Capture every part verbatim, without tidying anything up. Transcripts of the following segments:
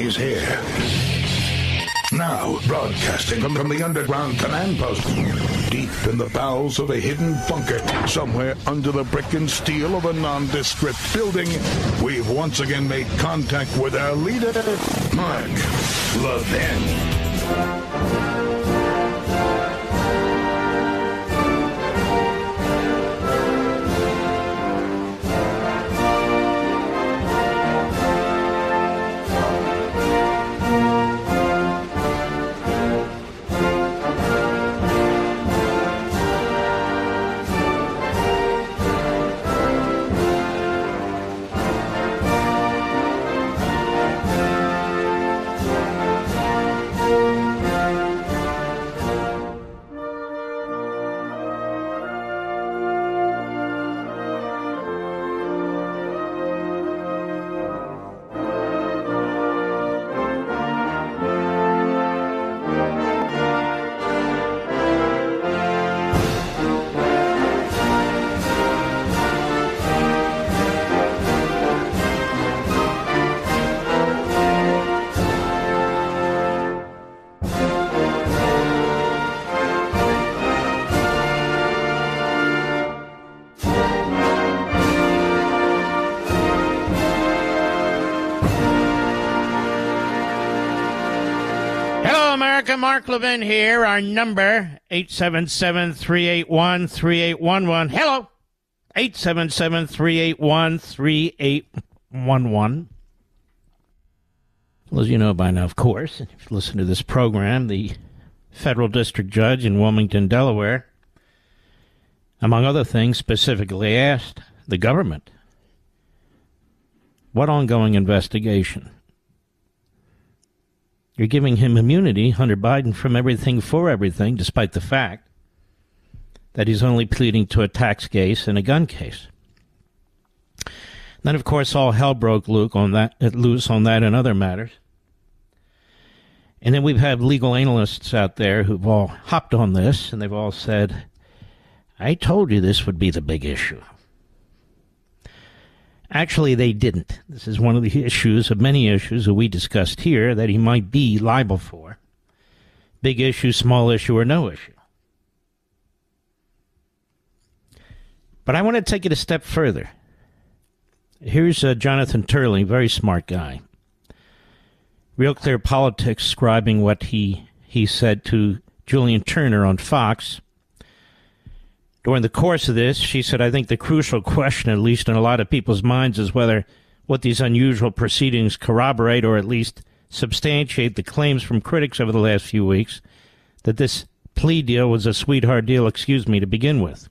is here. Now, broadcasting from the underground command post, deep in the bowels of a hidden bunker, somewhere under the brick and steel of a nondescript building, we've once again made contact with our leader, Mark Levin. Mark Levin here. Our number, eight seven seven, three eight one, three eight one one. Hello, eight seven seven, three eight one, three eight one one. Well, as you know by now, of course, if you listen to this program, the federal district judge in Wilmington, Delaware, among other things, specifically asked the government, what ongoing investigation? You're giving him immunity, Hunter Biden, from everything for everything, despite the fact that he's only pleading to a tax case and a gun case. Then, of course, all hell broke loose on that, loose on that and other matters. And then we've had legal analysts out there who've all hopped on this, and they've all said, I told you this would be the big issue. Actually, they didn't. This is one of the issues of many issues that we discussed here that he might be liable for. Big issue, small issue, or no issue. But I want to take it a step further. Here's uh, Jonathan Turley, very smart guy. Real Clear Politics scribing what he, he said to Julian Turner on Fox. During the course of this, she said, I think the crucial question, at least in a lot of people's minds, is whether what these unusual proceedings corroborate or at least substantiate the claims from critics over the last few weeks that this plea deal was a sweetheart deal, excuse me, to begin with.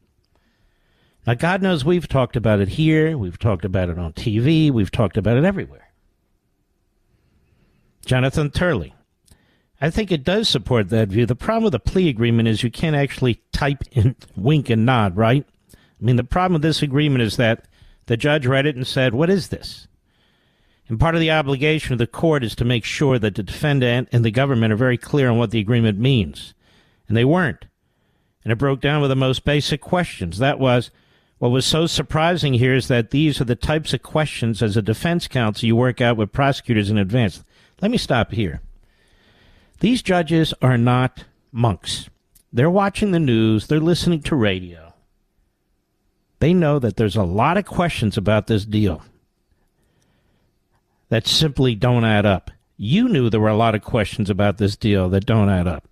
Now, God knows we've talked about it here. We've talked about it on T V. We've talked about it everywhere. Jonathan Turley. I think it does support that view. The problem with a plea agreement is you can't actually type in wink and nod, right? I mean, the problem with this agreement is that the judge read it and said, what is this? And part of the obligation of the court is to make sure that the defendant and the government are very clear on what the agreement means. And they weren't. And it broke down with the most basic questions. That was, what was so surprising here is that these are the types of questions as a defense counsel you work out with prosecutors in advance. Let me stop here. These judges are not monks. They're watching the news. They're listening to radio. They know that there's a lot of questions about this deal that simply don't add up. You knew there were a lot of questions about this deal that don't add up.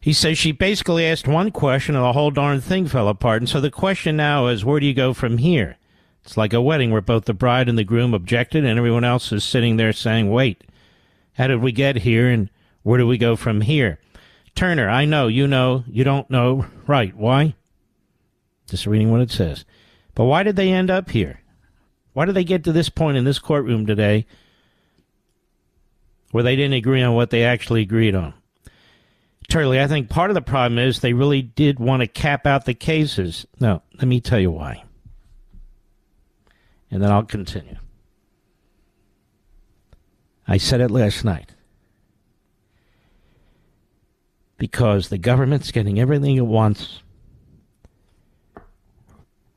He says she basically asked one question and the whole darn thing fell apart. And so the question now is, where do you go from here? It's like a wedding where both the bride and the groom objected and everyone else is sitting there saying, wait. How did we get here, and where do we go from here? Turner, I know, you know, you don't know, right. Why? Just reading what it says. But why did they end up here? Why did they get to this point in this courtroom today where they didn't agree on what they actually agreed on? Turley, I think part of the problem is they really did want to cap out the cases. No, let me tell you why. And then I'll continue. I said it last night, because the government's getting everything it wants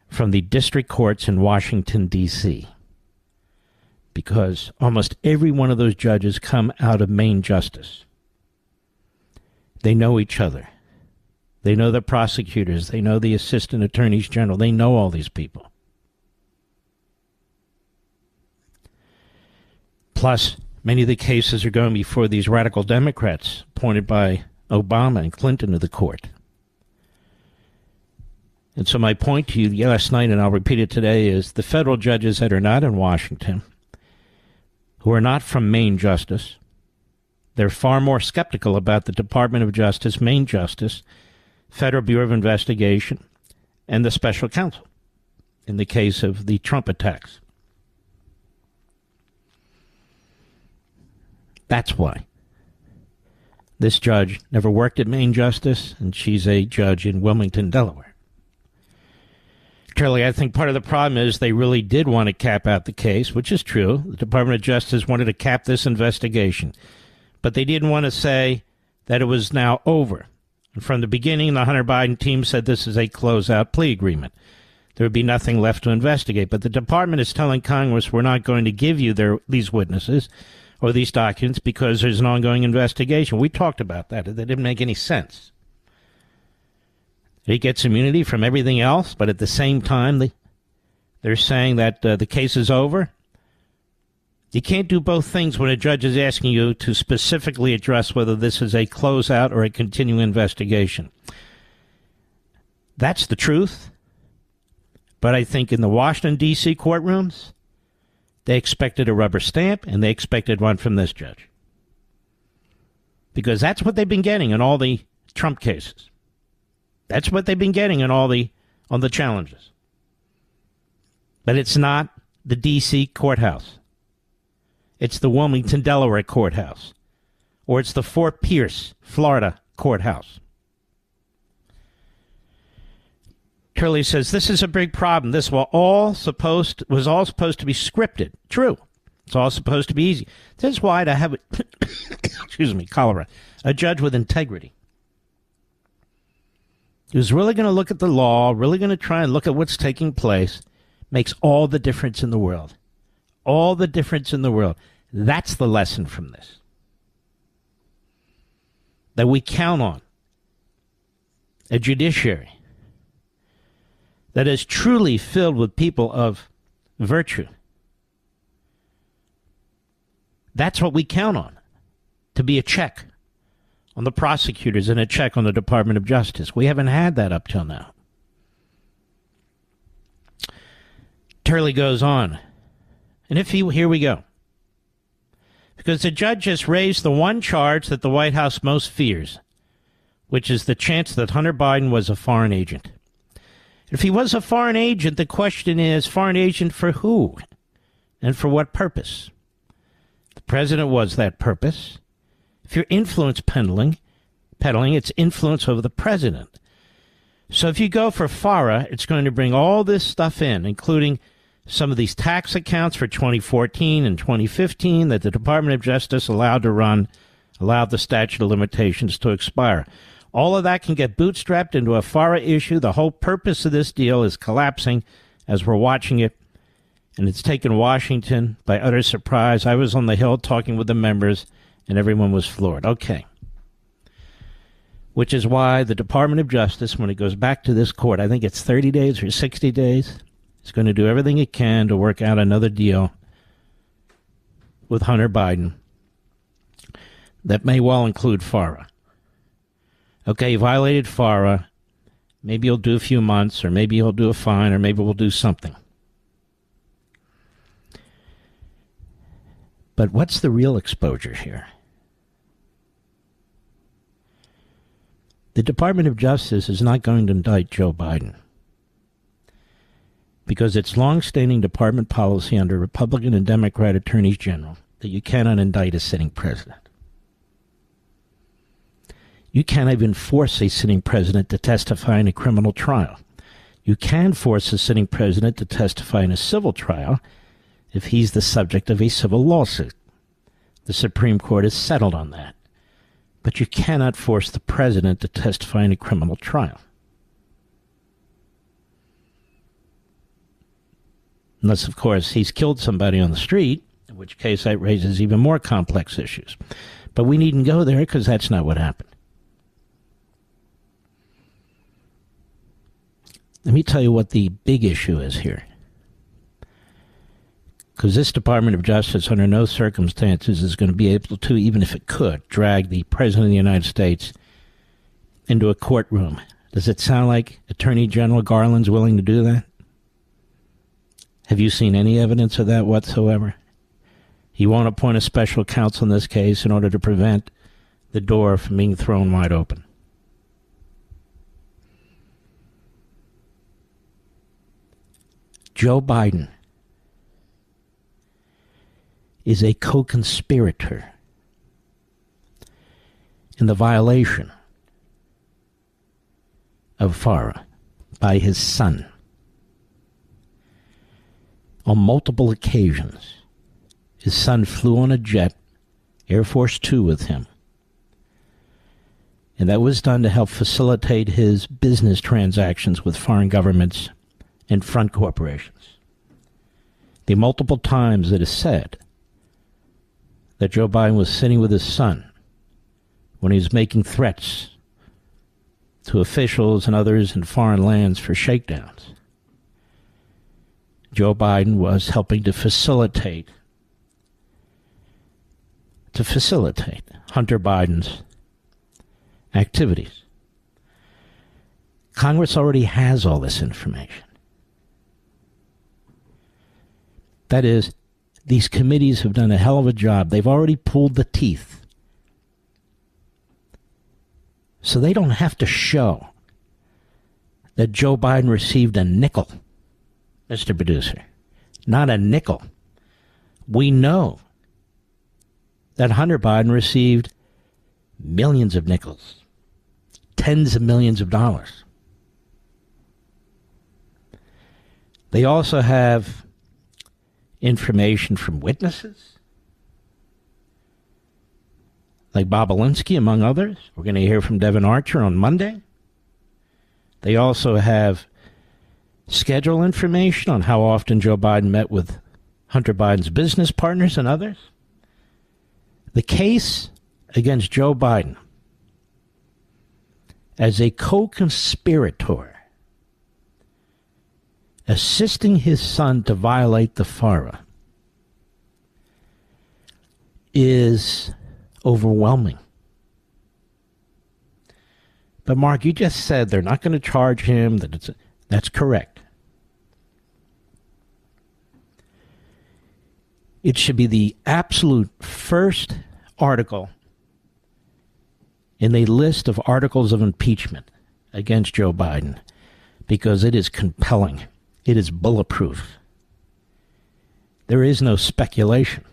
from the district courts in Washington, D C because almost every one of those judges come out of Maine Justice. They know each other. They know the prosecutors. They know the assistant attorneys general. They know all these people. Plus, many of the cases are going before these radical Democrats appointed by Obama and Clinton to the court. And so my point to you last night, and I'll repeat it today, is the federal judges that are not in Washington, who are not from Maine Justice, they're far more skeptical about the Department of Justice, Maine Justice, Federal Bureau of Investigation, and the special counsel in the case of the Trump attacks. That's why. This judge never worked at Maine Justice, and she's a judge in Wilmington, Delaware. Turley, I think part of the problem is they really did want to cap out the case, which is true. The Department of Justice wanted to cap this investigation, but they didn't want to say that it was now over. And from the beginning, the Hunter Biden team said this is a closeout plea agreement. There would be nothing left to investigate. But the department is telling Congress, we're not going to give you their, these witnesses or these documents because there's an ongoing investigation. We talked about that. That didn't make any sense. He gets immunity from everything else, but at the same time, they, they're saying that uh, the case is over. You can't do both things when a judge is asking you to specifically address whether this is a closeout or a continuing investigation. That's the truth. But I think in the Washington, D C courtrooms, they expected a rubber stamp, and they expected one from this judge. Because that's what they've been getting in all the Trump cases. That's what they've been getting in all the, on the challenges. But it's not the D C courthouse. It's the Wilmington, Delaware courthouse, or it's the Fort Pierce, Florida courthouse. Turley says, this is a big problem. This was all supposed to, was all supposed to be scripted. True. It's all supposed to be easy. This is why to have, a, excuse me, cholera, a judge with integrity. Who's really going to look at the law, really going to try and look at what's taking place, makes all the difference in the world. All the difference in the world. That's the lesson from this. That we count on a judiciary that is truly filled with people of virtue. That's what we count on, to be a check on the prosecutors and a check on the Department of Justice. We haven't had that up till now. Turley goes on. And if he, here we go. Because the judge has raised the one charge that the White House most fears, which is the chance that Hunter Biden was a foreign agent. If he was a foreign agent, the question is, foreign agent for who? And for what purpose? The president was that purpose. If you're influence peddling, peddling, it's influence over the president. So if you go for FARA, it's going to bring all this stuff in, including some of these tax accounts for twenty fourteen and twenty fifteen that the Department of Justice allowed to run, allowed the statute of limitations to expire. All of that can get bootstrapped into a FARA issue. The whole purpose of this deal is collapsing as we're watching it, and it's taken Washington by utter surprise. I was on the Hill talking with the members, and everyone was floored. Okay. Which is why the Department of Justice, when it goes back to this court, I think it's thirty days or sixty days, it's going to do everything it can to work out another deal with Hunter Biden that may well include FARA. Okay, you violated FARA. Maybe you'll do a few months, or maybe you'll do a fine, or maybe we'll do something. But what's the real exposure here? The Department of Justice is not going to indict Joe Biden, because it's long-standing department policy under Republican and Democrat attorneys general that you cannot indict a sitting president. You cannot even force a sitting president to testify in a criminal trial. You can force a sitting president to testify in a civil trial if he's the subject of a civil lawsuit. The Supreme Court has settled on that. But you cannot force the president to testify in a criminal trial. Unless, of course, he's killed somebody on the street which case that raises even more complex issues. But we needn't go there because that's not what happened. Let me tell you what the big issue is here. Because this Department of Justice, under no circumstances, is going to be able to, even if it could, drag the President of the United States into a courtroom. Does it sound like Attorney General Garland's willing to do that? Have you seen any evidence of that whatsoever? He won't appoint a special counsel in this case in order to prevent the door from being thrown wide open. Joe Biden is a co-conspirator in the violation of FARA by his son on multiple occasions. His son flew on a jet, Air Force Two, with him, and that was done to help facilitate his business transactions with foreign governments and front corporations. The multiple times it is said that Joe Biden was sitting with his son when he was making threats to officials and others in foreign lands for shakedowns, Joe Biden was helping to facilitate to facilitate Hunter Biden's activities. Congress already has all this information. That is, these committees have done a hell of a job. They've already pulled the teeth. So they don't have to show that Joe Biden received a nickel, Mister Producer. Not a nickel. We know that Hunter Biden received millions of nickels, tens of millions of dollars. They also have information from witnesses, like Bobulinski, among others. We're going to hear from Devin Archer on Monday. They also have schedule information on how often Joe Biden met with Hunter Biden's business partners and others. The case against Joe Biden as a co-conspirator assisting his son to violate the FARA is overwhelming. But Mark, you just said they're not going to charge him. That it's, that's correct. It should be the absolute first article in the list of articles of impeachment against Joe Biden, because it is compelling. It is bulletproof. There is no speculation.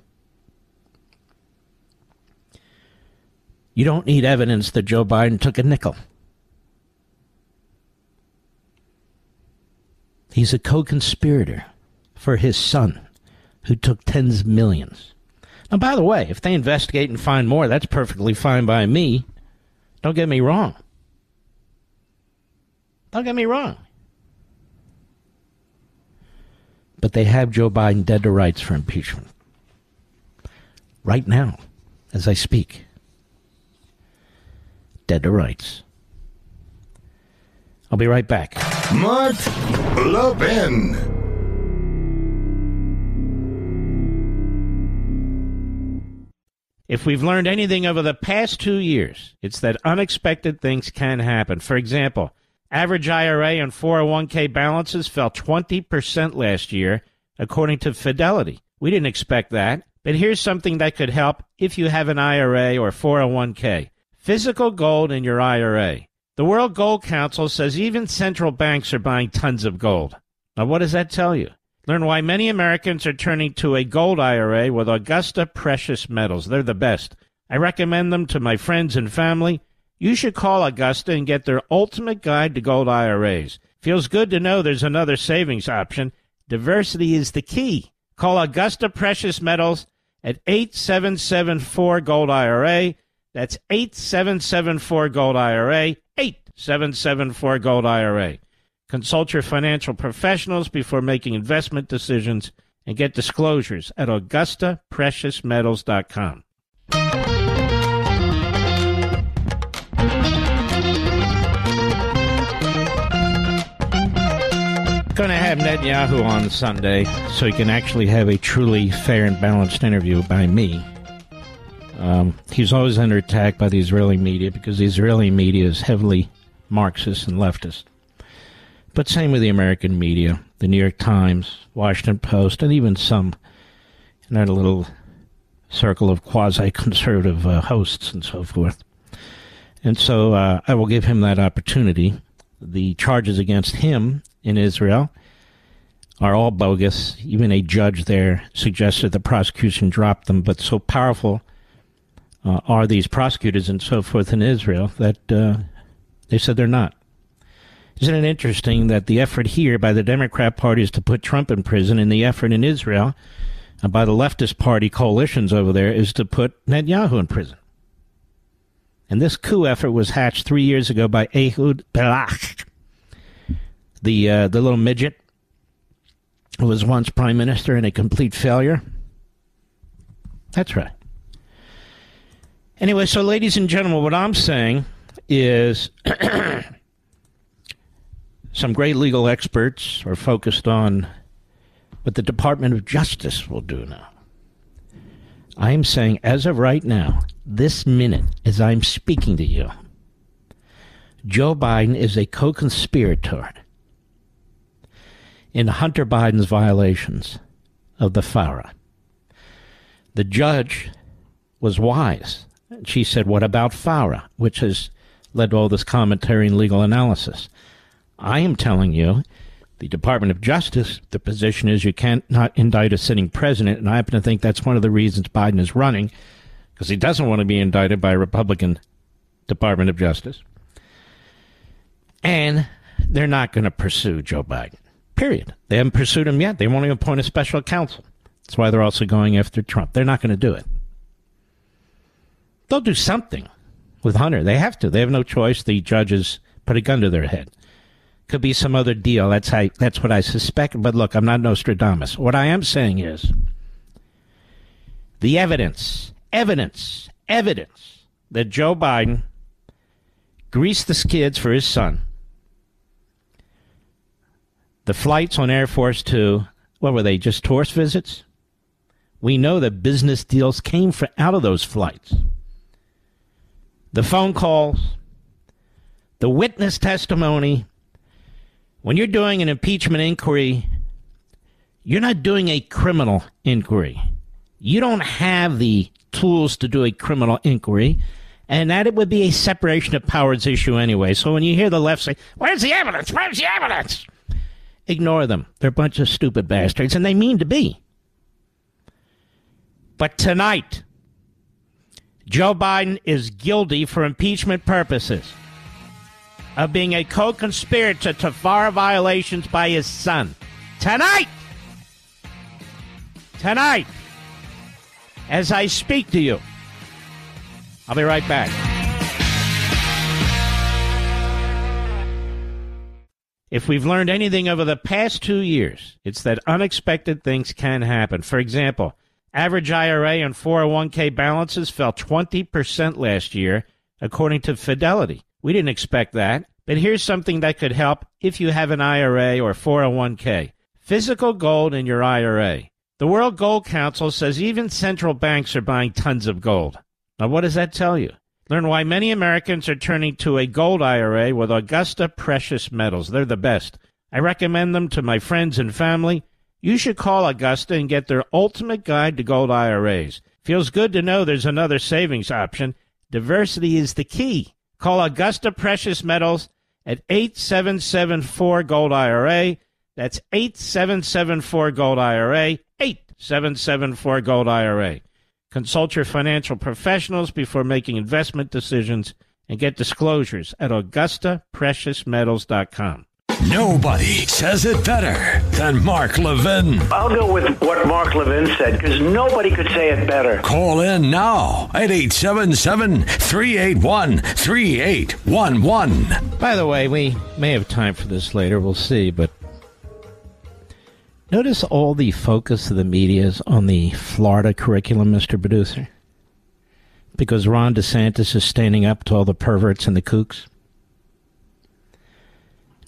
You don't need evidence that Joe Biden took a nickel. He's a co-conspirator for his son, who took tens of millions. Now, by the way, if they investigate and find more, that's perfectly fine by me. Don't get me wrong. Don't get me wrong. But they have Joe Biden dead to rights for impeachment. Right now, as I speak. Dead to rights. I'll be right back. Mark Levin. If we've learned anything over the past two years, it's that unexpected things can happen. For example, average I R A and four oh one k balances fell twenty percent last year, according to Fidelity. We didn't expect that. But here's something that could help if you have an I R A or four oh one k. Physical gold in your I R A. The World Gold Council says even central banks are buying tons of gold. Now, what does that tell you? Learn why many Americans are turning to a gold I R A with Augusta Precious Metals. They're the best. I recommend them to my friends and family. You should call Augusta and get their ultimate guide to gold I R As. Feels good to know there's another savings option. Diversity is the key. Call Augusta Precious Metals at eight seven seven four gold I R A. That's eight seven seven four gold I R A, eight seven seven four gold I R A. Consult your financial professionals before making investment decisions and get disclosures at Augusta Precious Metals dot com. Going to have Netanyahu on Sunday, so you can actually have a truly fair and balanced interview by me. Um, he's always under attack by the Israeli media because the Israeli media is heavily Marxist and leftist. But same with the American media, the New York Times, Washington Post, and even some in our little circle of quasi-conservative uh, hosts and so forth. And so uh, I will give him that opportunity. The charges against him in Israel are all bogus. Even a judge there suggested the prosecution dropped them, but so powerful uh, are these prosecutors and so forth in Israel that uh, they said they're not. Isn't it interesting that the effort here by the Democrat Party is to put Trump in prison, and the effort in Israel by the leftist party coalitions over there is to put Netanyahu in prison? And this coup effort was hatched three years ago by Ehud Barak, the uh, the little midget who was once prime minister and a complete failure. That's right. Anyway, so ladies and gentlemen, what I'm saying is some great legal experts are focused on what the Department of Justice will do now. I am saying, as of right now, this minute, as I'm speaking to you, Joe Biden is a co-conspirator in Hunter Biden's violations of the FARA. The judge was wise. She said, what about FARA, which has led to all this commentary and legal analysis? I am telling you, the Department of Justice, the position is you can't not indict a sitting president, and I happen to think that's one of the reasons Biden is running, because he doesn't want to be indicted by a Republican Department of Justice. And they're not going to pursue Joe Biden, period. They haven't pursued him yet. They won't even appoint a special counsel. That's why they're also going after Trump. They're not going to do it. They'll do something with Hunter. They have to. They have no choice. The judges put a gun to their head. Could be some other deal. That's how, that's what I suspect. But look, I'm not Nostradamus. What I am saying is the evidence, evidence, evidence that Joe Biden greased the skids for his son. The flights on Air Force Two, what were they, just tourist visits? We know that business deals came for, out of those flights. The phone calls, the witness testimony. When you're doing an impeachment inquiry, you're not doing a criminal inquiry. You don't have the tools to do a criminal inquiry, and that it would be a separation of powers issue anyway. So when you hear the left say, where's the evidence? Where's the evidence? Ignore them. They're a bunch of stupid bastards, and they mean to be. But tonight, Joe Biden is guilty for impeachment purposes of being a co-conspirator to FARA violations by his son. Tonight! Tonight! As I speak to you. I'll be right back. If we've learned anything over the past two years, it's that unexpected things can happen. For example, average I R A and four oh one k balances fell twenty percent last year, according to Fidelity. We didn't expect that, but here's something that could help if you have an I R A or four oh one k. Physical gold in your I R A. The World Gold Council says even central banks are buying tons of gold. Now, what does that tell you? Learn why many Americans are turning to a gold I R A with Augusta Precious Metals. They're the best. I recommend them to my friends and family. You should call Augusta and get their ultimate guide to gold I R As. Feels good to know there's another savings option. Diversity is the key. Call Augusta Precious Metals at eight seven seven four gold I R A. That's eight seven seven four gold I R A, eight seven seven four gold I R A. Consult your financial professionals before making investment decisions and get disclosures at Augusta Precious Metals dot com. Nobody says it better than Mark Levin. I'll go with what Mark Levin said, because nobody could say it better. Call in now at eight seven seven three eight one three eight one one. By the way, we may have time for this later. We'll see. But Notice all the focus of the media is on the Florida curriculum, Mister Producer, because Ron DeSantis is standing up to all the perverts and the kooks.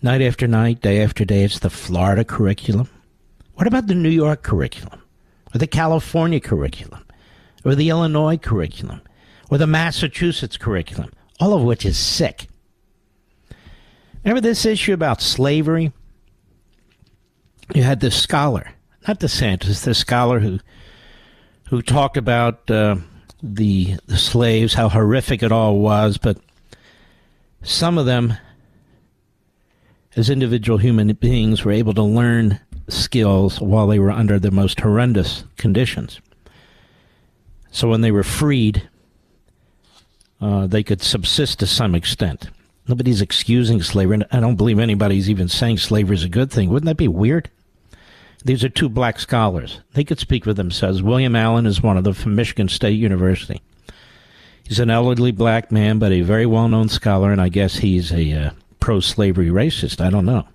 Night after night, day after day, it's the Florida curriculum. What about the New York curriculum, or the California curriculum, or the Illinois curriculum, or the Massachusetts curriculum, all of which is sick? Remember this issue about slavery? You had this scholar, not DeSantis, this scholar who who talked about uh, the, the slaves, how horrific it all was, but some of them, as individual human beings, were able to learn skills while they were under the most horrendous conditions. So when they were freed, uh, they could subsist to some extent. Nobody's excusing slavery, and I don't believe anybody's even saying slavery is a good thing. Wouldn't that be weird? These are two black scholars. They could speak for themselves. William Allen is one of them from Michigan State University. He's an elderly black man, but a very well-known scholar, and I guess he's a uh, pro-slavery racist. I don't know.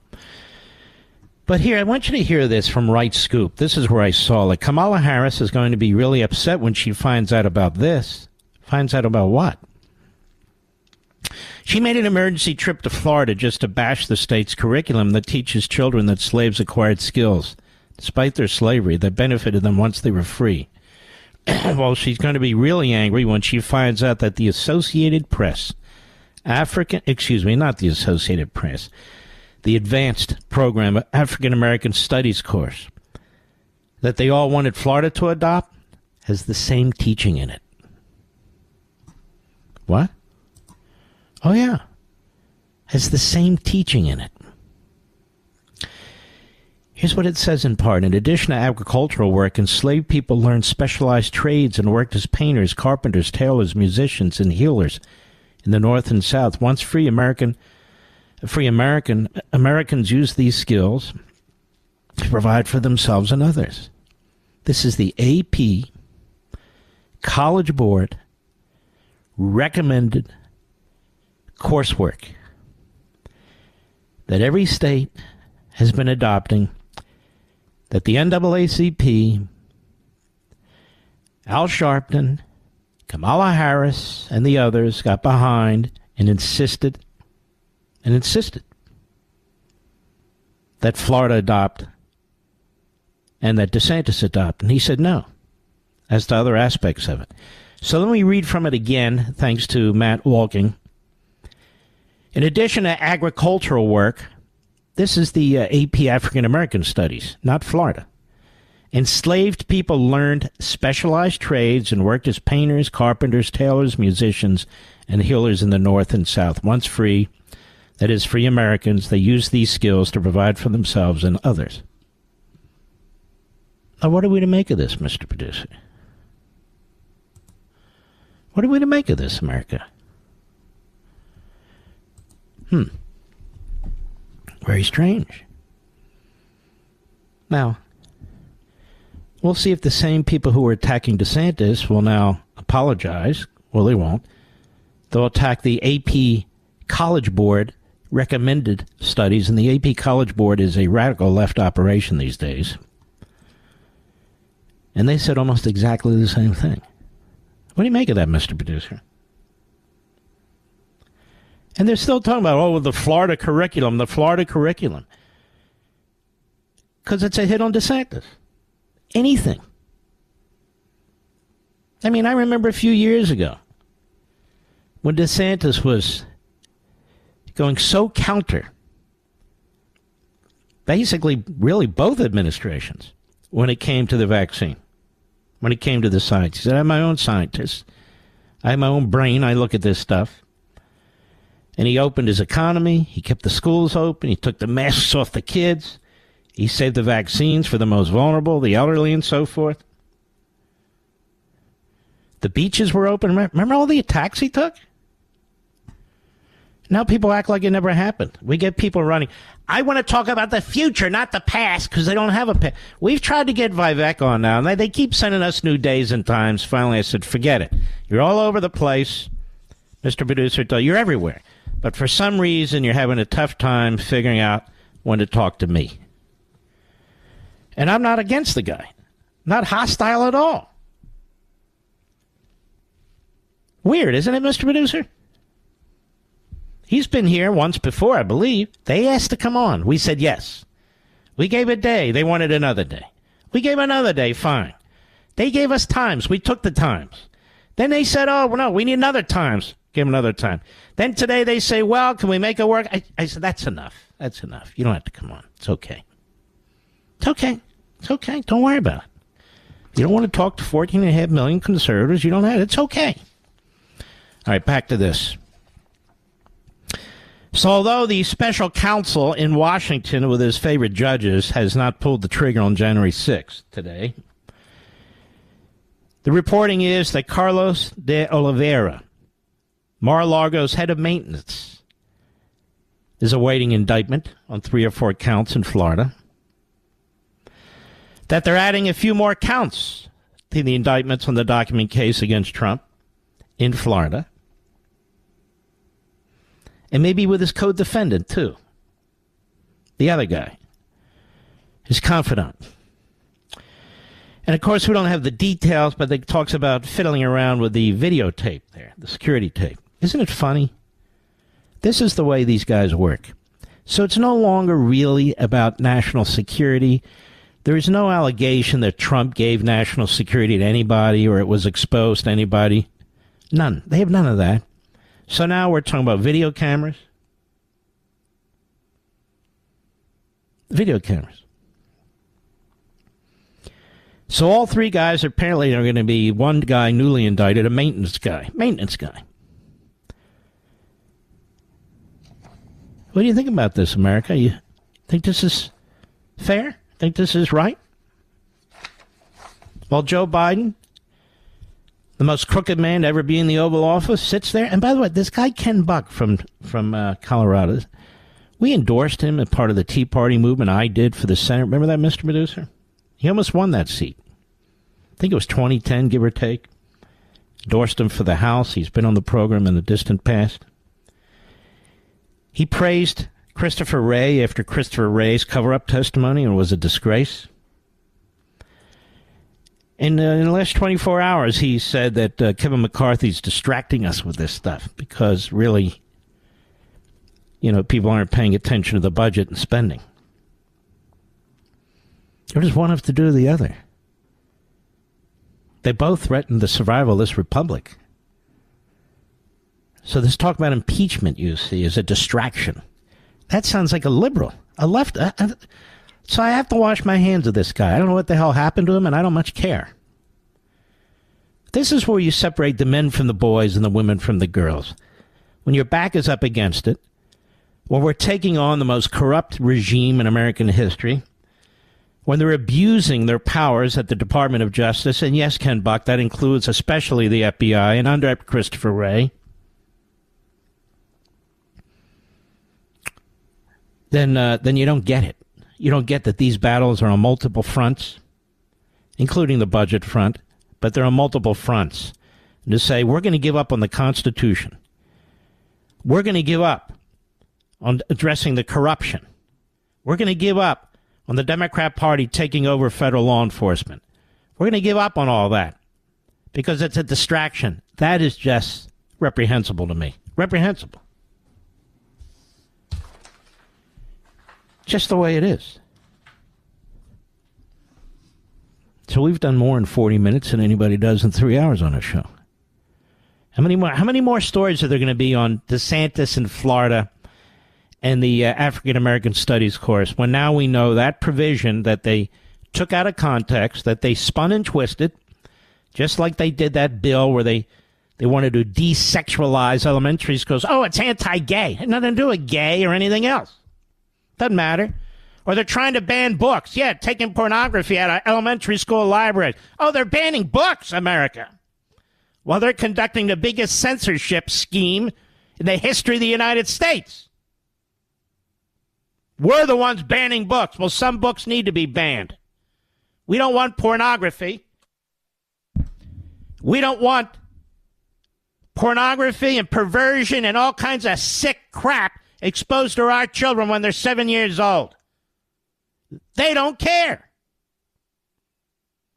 But here, I want you to hear this from Right Scoop. This is where I saw it. Kamala Harris is going to be really upset when she finds out about this. Finds out about what? She made an emergency trip to Florida just to bash the state's curriculum that teaches children that slaves acquired skills, despite their slavery, that benefited them once they were free. Well, she's going to be really angry when she finds out that the Associated Press, African, excuse me, not the Associated Press, the Advanced Program African American Studies course that they all wanted Florida to adopt has the same teaching in it. What? Oh, yeah, has the same teaching in it. Here's what it says in part. In addition to agricultural work, enslaved people learned specialized trades and worked as painters, carpenters, tailors, musicians, and healers in the North and South. Once free American, free American Americans used these skills to provide for themselves and others. This is the A P College Board recommended coursework that every state has been adopting, that the N double A C P, Al Sharpton, Kamala Harris, and the others got behind and insisted and insisted that Florida adopt and that DeSantis adopt. And he said no, as to other aspects of it. So let me read from it again, thanks to Matt Walking. In addition to agricultural work, this is the uh, A P African American Studies, not Florida. Enslaved people learned specialized trades and worked as painters, carpenters, tailors, musicians, and healers in the North and South. Once free, that is, free Americans, they used these skills to provide for themselves and others. Now, what are we to make of this, Mister Producer? What are we to make of this, America? Hmm. Very strange. Now, we'll see if the same people who were attacking DeSantis will now apologize. Well, they won't. They'll attack the A P College Board recommended studies, and the A P College Board is a radical left operation these days. And they said almost exactly the same thing. What do you make of that, Mister Producer? And they're still talking about, oh, the Florida curriculum, the Florida curriculum. Because it's a hit on DeSantis. Anything. I mean, I remember a few years ago when DeSantis was going so counter, basically, really both administrations, when it came to the vaccine, when it came to the science. He said, I'm my own scientist. I have my own brain. I look at this stuff. And he opened his economy. He kept the schools open. He took the masks off the kids. He saved the vaccines for the most vulnerable, the elderly, and so forth. The beaches were open. Remember all the attacks he took? Now people act like it never happened. We get people running. I want to talk about the future, not the past, because they don't have a past. We've tried to get Vivek on now, and they, they keep sending us new days and times. Finally, I said, forget it. You're all over the place, Mister Producer. You're everywhere. But for some reason, you're having a tough time figuring out when to talk to me. And I'm not against the guy. Not hostile at all. Weird, isn't it, Mister Producer? He's been here once before, I believe. They asked to come on. We said yes. We gave a day. They wanted another day. We gave another day. Fine. They gave us times. We took the times. Then they said, oh, no, we need another times. Give them another time. Then today they say, well, can we make it work? I, I said, that's enough. That's enough. You don't have to come on. It's okay. It's okay. It's okay. Don't worry about it. You don't want to talk to fourteen and a half million conservatives. You don't have it. It's okay. All right, back to this. So although the special counsel in Washington with his favorite judges has not pulled the trigger on January sixth today, the reporting is that Carlos de Oliveira, Mar-a-Lago's head of maintenance, is awaiting indictment on three or four counts in Florida. That they're adding a few more counts to the indictments on the document case against Trump in Florida. And maybe with his co-defendant, too. The other guy. His confidant. And, of course, we don't have the details, but it talks about fiddling around with the videotape there, the security tape. Isn't it funny? This is the way these guys work. So it's no longer really about national security. There is no allegation that Trump gave national security to anybody or it was exposed to anybody. None. They have none of that. So now we're talking about video cameras. Video cameras. So all three guys apparently are going to be one guy newly indicted, a maintenance guy. Maintenance guy. What do you think about this, America? You think this is fair? Think this is right? Well, Joe Biden, the most crooked man to ever be in the Oval Office, sits there. And by the way, this guy Ken Buck from from uh, Colorado, we endorsed him as part of the Tea Party movement. I did for the Senate. Remember that, Mister Producer? He almost won that seat. I think it was twenty ten, give or take. Endorsed him for the House. He's been on the program in the distant past. He praised Christopher Wray after Christopher Wray's cover-up testimony and was a disgrace. In, uh, in the last twenty-four hours, he said that uh, Kevin McCarthy's distracting us with this stuff because really, you know, people aren't paying attention to the budget and spending. What does one have to do with the other? They both threaten the survival of this republic. So this talk about impeachment, you see, is a distraction. That sounds like a liberal, a left. Uh, uh, so I have to wash my hands of this guy. I don't know what the hell happened to him, and I don't much care. This is where you separate the men from the boys and the women from the girls. When your back is up against it, when we're taking on the most corrupt regime in American history, when they're abusing their powers at the Department of Justice, and yes, Ken Buck, that includes especially the F B I and under Christopher Wray, then uh, then you don't get it. You don't get that these battles are on multiple fronts, including the budget front, but they're on multiple fronts. And to say, we're going to give up on the Constitution. We're going to give up on addressing the corruption. We're going to give up on the Democrat Party taking over federal law enforcement. We're going to give up on all that because it's a distraction. That is just reprehensible to me. Reprehensible. Just the way it is. So we've done more in forty minutes than anybody does in three hours on a show. How many more? How many more stories are there going to be on DeSantis in Florida and the uh, African American Studies course? When now we know that provision that they took out of context, that they spun and twisted, just like they did that bill where they they wanted to desexualize elementary schools. Oh, it's anti-gay. It had nothing to do with gay or anything else. Doesn't matter. Or they're trying to ban books. Yeah, taking pornography out of elementary school libraries. Oh, they're banning books, America. Well, they're conducting the biggest censorship scheme in the history of the United States. We're the ones banning books. Well, some books need to be banned. We don't want pornography. We don't want pornography and perversion and all kinds of sick crap exposed to our children when they're seven years old. They don't care.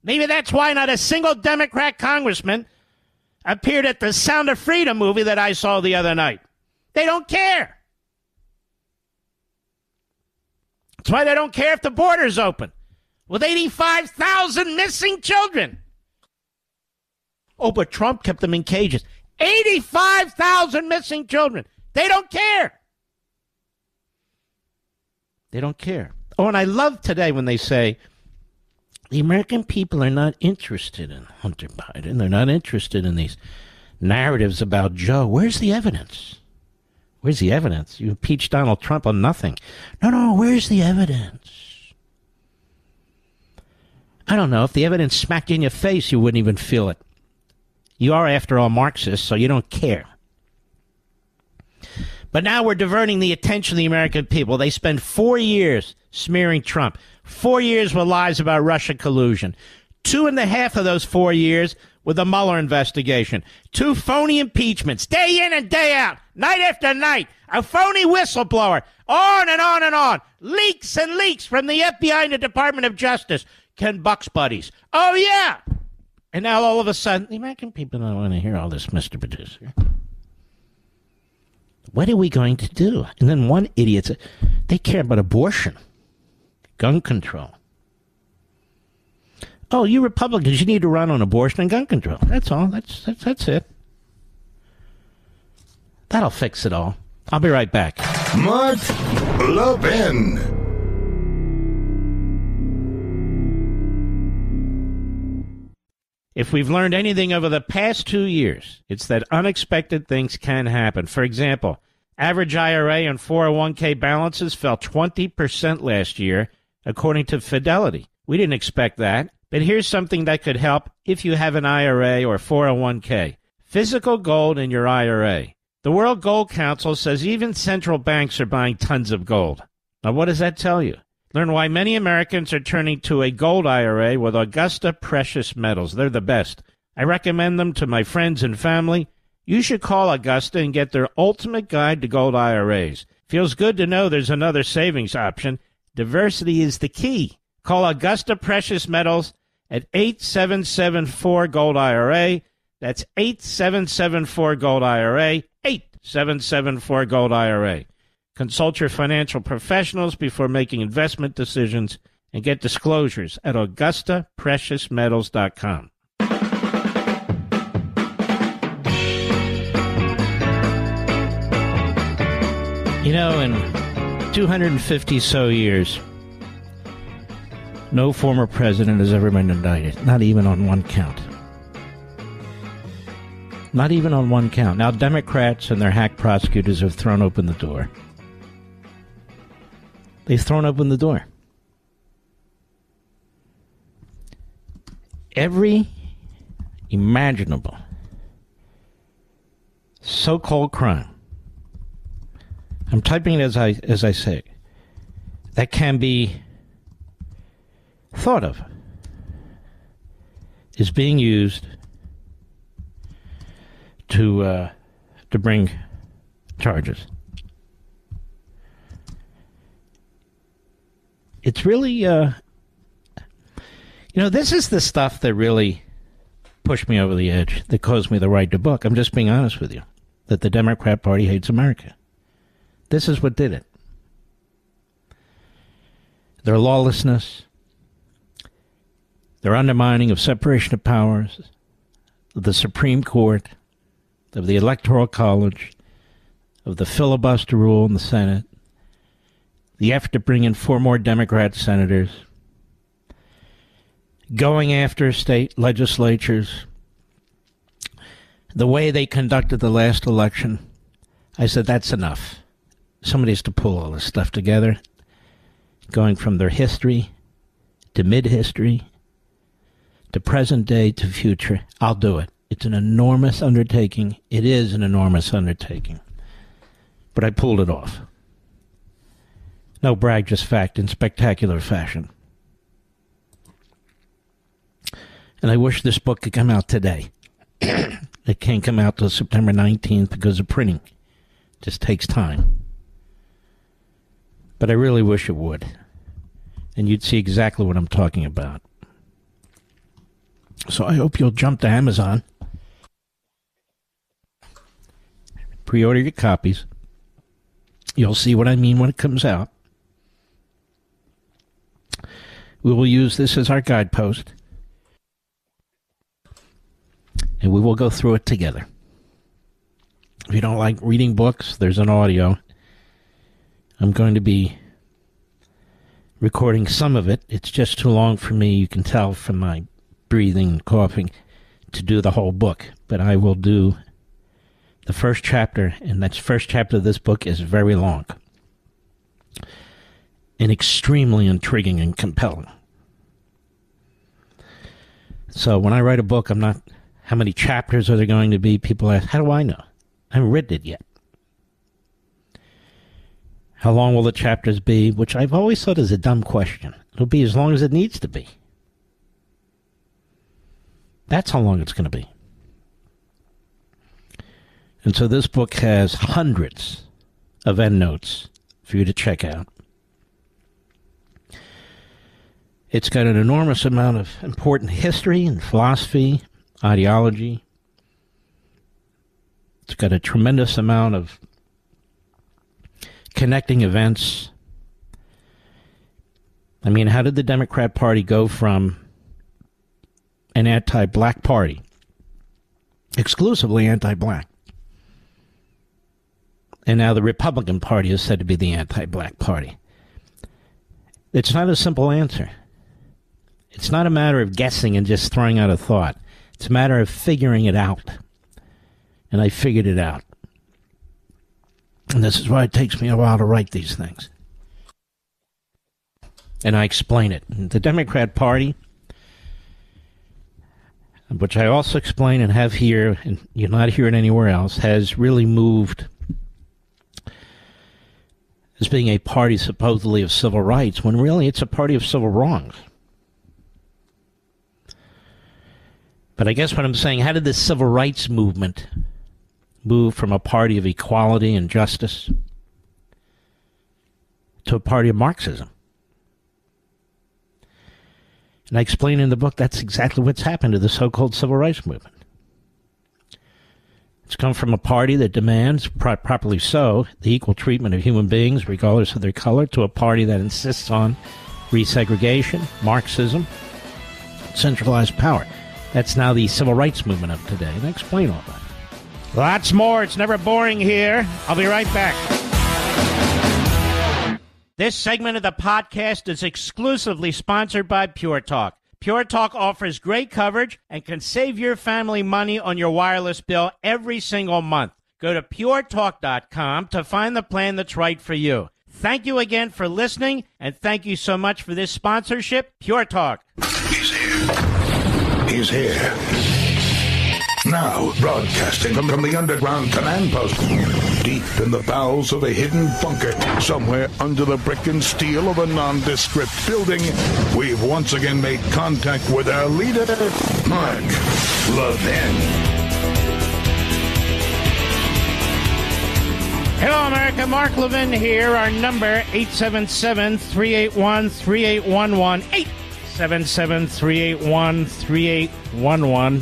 Maybe that's why not a single Democrat congressman appeared at the Sound of Freedom movie that I saw the other night. They don't care. That's why they don't care if the border's open. With eighty-five thousand missing children. Oh, but Trump kept them in cages. eighty-five thousand missing children. They don't care. They don't care. Oh, and I love today when they say, the American people are not interested in Hunter Biden. They're not interested in these narratives about Joe. Where's the evidence? Where's the evidence? You impeach Donald Trump on nothing. No, no, where's the evidence? I don't know. If the evidence smacked you in your face, you wouldn't even feel it. You are, after all, Marxist, so you don't care. But now we're diverting the attention of the American people. They spend four years smearing Trump. Four years with lies about Russia collusion. Two and a half of those four years with the Mueller investigation. Two phony impeachments, day in and day out, night after night. A phony whistleblower, on and on and on. Leaks and leaks from the F B I and the Department of Justice. Ken Buck's buddies. Oh, yeah. And now all of a sudden, the American people don't want to hear all this, Mister Producer. What are we going to do? And then one idiot said, they care about abortion, gun control. Oh, you Republicans, you need to run on abortion and gun control. That's all. That's, that's, that's it. That'll fix it all. I'll be right back. Mark Levin. If we've learned anything over the past two years, it's that unexpected things can happen. For example, average I R A and four oh one k balances fell twenty percent last year, according to Fidelity. We didn't expect that. But here's something that could help if you have an I R A or four oh one k. Physical gold in your I R A. The World Gold Council says even central banks are buying tons of gold. Now, what does that tell you? Learn why many Americans are turning to a gold I R A with Augusta Precious Metals. They're the best. I recommend them to my friends and family. You should call Augusta and get their ultimate guide to gold I R As. Feels good to know there's another savings option. Diversity is the key. Call Augusta Precious Metals at eight seven seven four gold I R A. That's eight seven seven four gold I R A. eight seven seven four gold I R A. Consult your financial professionals before making investment decisions and get disclosures at Augusta Precious Metals dot com. You know, in two hundred fifty so years, no former president has ever been indicted, not even on one count. Not even on one count. Now, Democrats and their hack prosecutors have thrown open the door. They've thrown open the door. Every imaginable so-called crime, I'm typing it as I, as I say, that can be thought of, is being used to, uh, to bring charges. It's really, uh, you know, this is the stuff that really pushed me over the edge, that caused me to write the book. I'm just being honest with you, that the Democrat Party hates America. This is what did it. Their lawlessness, their undermining of separation of powers, of the Supreme Court, of the Electoral College, of the filibuster rule in the Senate, the effort to bring in four more Democrat senators, going after state legislatures, the way they conducted the last election. I said, that's enough. Somebody has to pull all this stuff together, going from their history to mid-history to present day to future. I'll do it. It's an enormous undertaking. It is an enormous undertaking. But I pulled it off. No brag, just fact, in spectacular fashion. And I wish this book could come out today. It can't come out till September nineteenth because of printing. It just takes time. But I really wish it would. And you'd see exactly what I'm talking about. So I hope you'll jump to Amazon, pre-order your copies. You'll see what I mean when it comes out. We will use this as our guidepost, and we will go through it together. If you don't like reading books, there's an audio. I'm going to be recording some of it. It's just too long for me. You can tell from my breathing and coughing to do the whole book, but I will do the first chapter, and that first chapter of this book is very long and extremely intriguing and compelling. So when I write a book, I'm not, how many chapters are there going to be? People ask, how do I know? I haven't written it yet. How long will the chapters be? Which I've always thought is a dumb question. It'll be as long as it needs to be. That's how long it's going to be. And so this book has hundreds of endnotes for you to check out. It's got an enormous amount of important history and philosophy, ideology. It's got a tremendous amount of connecting events. I mean, how did the Democrat Party go from an anti-black party, exclusively anti-black, and now the Republican Party is said to be the anti-black party? It's not a simple answer. It's not a matter of guessing and just throwing out a thought. It's a matter of figuring it out. And I figured it out. And this is why it takes me a while to write these things. And I explain it. The Democrat Party, which I also explain and have here, and you're not hearing anywhere else, has really moved as being a party supposedly of civil rights, when really it's a party of civil wrongs. But I guess what I'm saying, how did the civil rights movement move from a party of equality and justice to a party of Marxism? And I explain in the book that's exactly what's happened to the so-called civil rights movement. It's come from a party that demands, pro- properly so, the equal treatment of human beings regardless of their color, to a party that insists on resegregation, Marxism, centralized power. That's now the civil rights movement of today. And I explain all that. Lots more. It's never boring here. I'll be right back. This segment of the podcast is exclusively sponsored by Pure Talk. Pure Talk offers great coverage and can save your family money on your wireless bill every single month. Go to pure talk dot com to find the plan that's right for you. Thank you again for listening, and thank you so much for this sponsorship, Pure Talk. He's here. He's here. Now, broadcasting from, from the underground command post, deep in the bowels of a hidden bunker, somewhere under the brick and steel of a nondescript building, we've once again made contact with our leader, Mark Levin. Hello, America. Mark Levin here. Our number, eight seven seven, three eight one, three eight one one. eight seven seven, three eight one, three eight one one.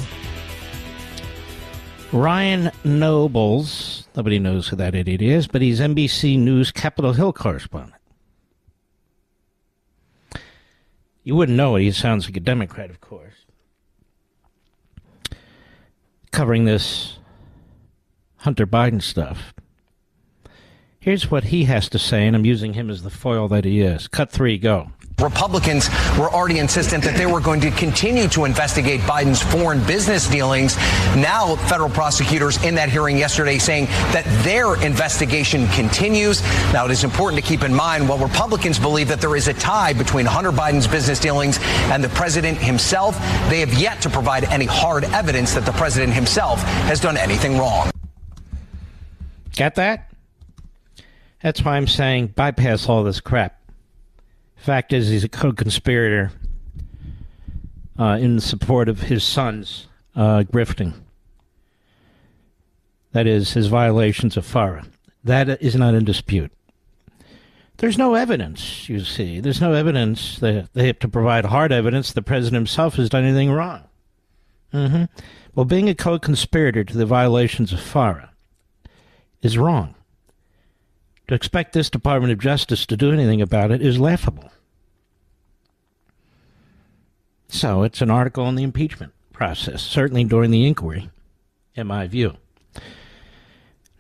Ryan Nobles, nobody knows who that idiot is, but he's N B C News Capitol Hill correspondent. You wouldn't know it. He sounds like a Democrat, of course. Covering this Hunter Biden stuff. Here's what he has to say, and I'm using him as the foil that he is. Cut three, go. Republicans were already insistent that they were going to continue to investigate Biden's foreign business dealings. Now, federal prosecutors in that hearing yesterday saying that their investigation continues. Now, it is important to keep in mind, while Republicans believe that there is a tie between Hunter Biden's business dealings and the president himself, they have yet to provide any hard evidence that the president himself has done anything wrong. Got that? That's why I'm saying bypass all this crap. Fact is, he's a co-conspirator uh, in support of his son's uh, grifting. That is, his violations of FARA. That is not in dispute. There's no evidence, you see. There's no evidence that they have to provide hard evidence the president himself has done anything wrong. Mm-hmm. Well, being a co-conspirator to the violations of FARA is wrong. To expect this Department of Justice to do anything about it is laughable. So it's an article on the impeachment process, certainly during the inquiry, in my view.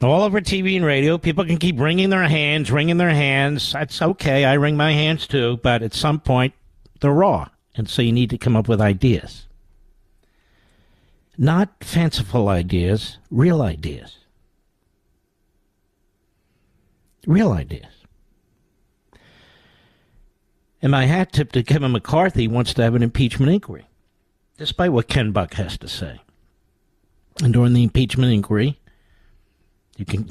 All over T V and radio, people can keep wringing their hands, wringing their hands. That's okay. I wring my hands too. But at some point, they're raw. And so you need to come up with ideas. Not fanciful ideas, real ideas. Real ideas. And my hat tip to Kevin McCarthy wants to have an impeachment inquiry, despite what Ken Buck has to say. And during the impeachment inquiry, you can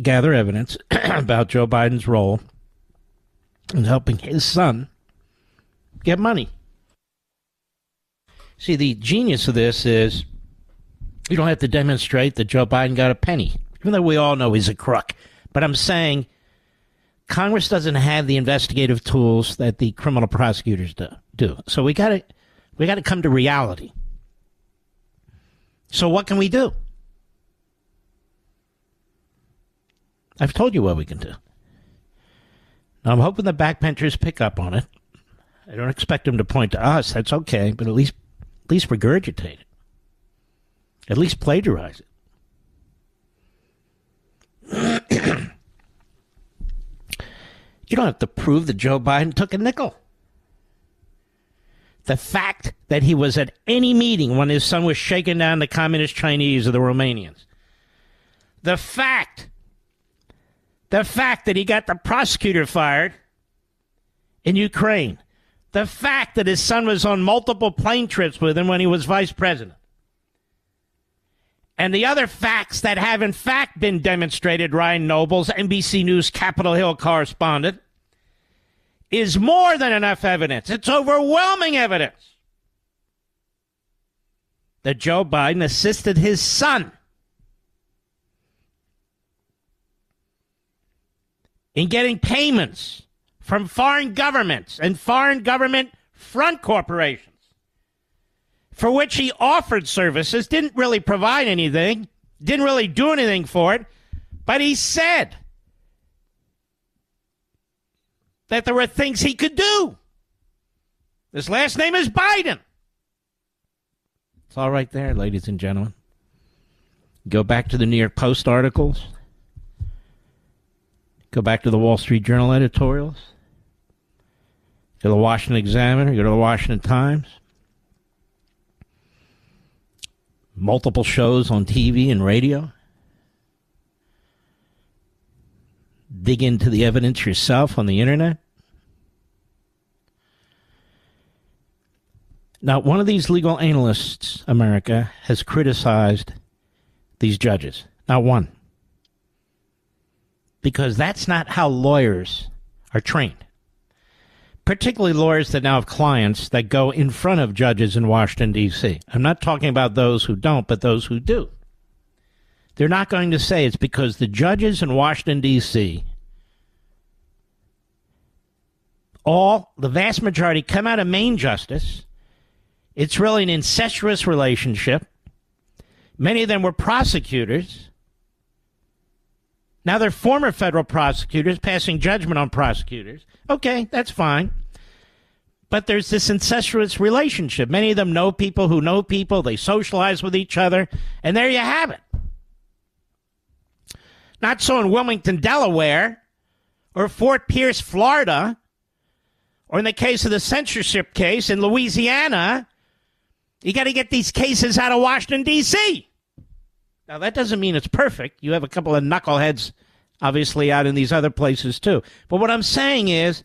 gather evidence about Joe Biden's role in helping his son get money. See, the genius of this is you don't have to demonstrate that Joe Biden got a penny, even though we all know he's a crook. But I'm saying Congress doesn't have the investigative tools that the criminal prosecutors do. So we got to we got to come to reality. So what can we do? I've told you what we can do. Now, I'm hoping the backbenchers pick up on it. I don't expect them to point to us. That's okay. But at least, at least regurgitate it. At least plagiarize it. You don't have to prove that Joe Biden took a nickel. The fact that he was at any meeting when his son was shaking down the communist Chinese or the Romanians. The fact... The fact that he got the prosecutor fired in Ukraine. The fact that his son was on multiple plane trips with him when he was vice president. And the other facts that have in fact been demonstrated, Ryan Nobles, N B C News Capitol Hill correspondent, is more than enough evidence. It's overwhelming evidence that Joe Biden assisted his son in getting payments from foreign governments and foreign government front corporations, for which he offered services, didn't really provide anything, didn't really do anything for it, but he said that there were things he could do. His last name is Biden. It's all right there, ladies and gentlemen. Go back to the New York Post articles. Go back to the Wall Street Journal editorials. Go to the Washington Examiner. Go to the Washington Times. Multiple shows on T V and radio. Dig into the evidence yourself on the internet. Now, one of these legal analysts, America, has criticized these judges. Not one. Because that's not how lawyers are trained. Particularly lawyers that now have clients that go in front of judges in Washington, D C I'm not talking about those who don't, but those who do. They're not going to say it's because the judges in Washington, D C, all, the vast majority, come out of Main Justice. It's really an incestuous relationship. Many of them were prosecutors. Now they're former federal prosecutors passing judgment on prosecutors. Okay, that's fine. But there's this incestuous relationship. Many of them know people who know people. They socialize with each other. And there you have it. Not so in Wilmington, Delaware, or Fort Pierce, Florida, or in the case of the censorship case in Louisiana. You got to get these cases out of Washington, D C Now, that doesn't mean it's perfect. You have a couple of knuckleheads, obviously, out in these other places, too. But what I'm saying is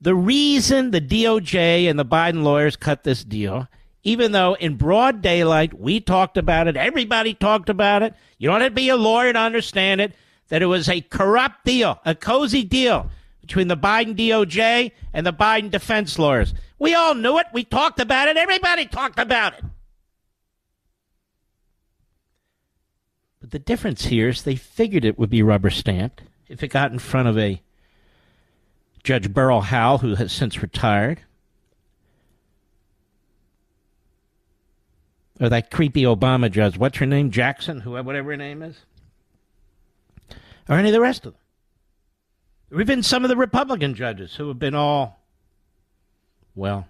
the reason the D O J and the Biden lawyers cut this deal, even though in broad daylight we talked about it, everybody talked about it, you don't have to be a lawyer to understand it, that it was a corrupt deal, a cozy deal between the Biden D O J and the Biden defense lawyers. We all knew it. We talked about it. Everybody talked about it. The difference here is they figured it would be rubber stamped if it got in front of a Judge Burl Howell, who has since retired, Or that creepy Obama judge. What's her name? Jackson, whoever, whatever her name is. Or any of the rest of them. Or even some of the Republican judges who have been all, well,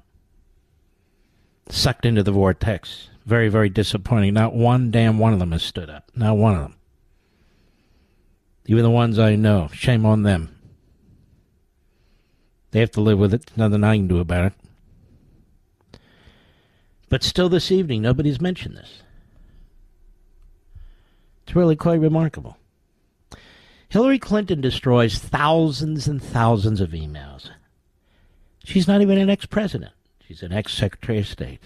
sucked into the vortex. Very, very disappointing. Not one damn one of them has stood up. Not one of them. Even the ones I know. Shame on them. They have to live with it. There's nothing I can do about it. But still this evening, nobody's mentioned this. It's really quite remarkable. Hillary Clinton destroys thousands and thousands of emails. She's not even an ex-president. She's an ex-secretary of state.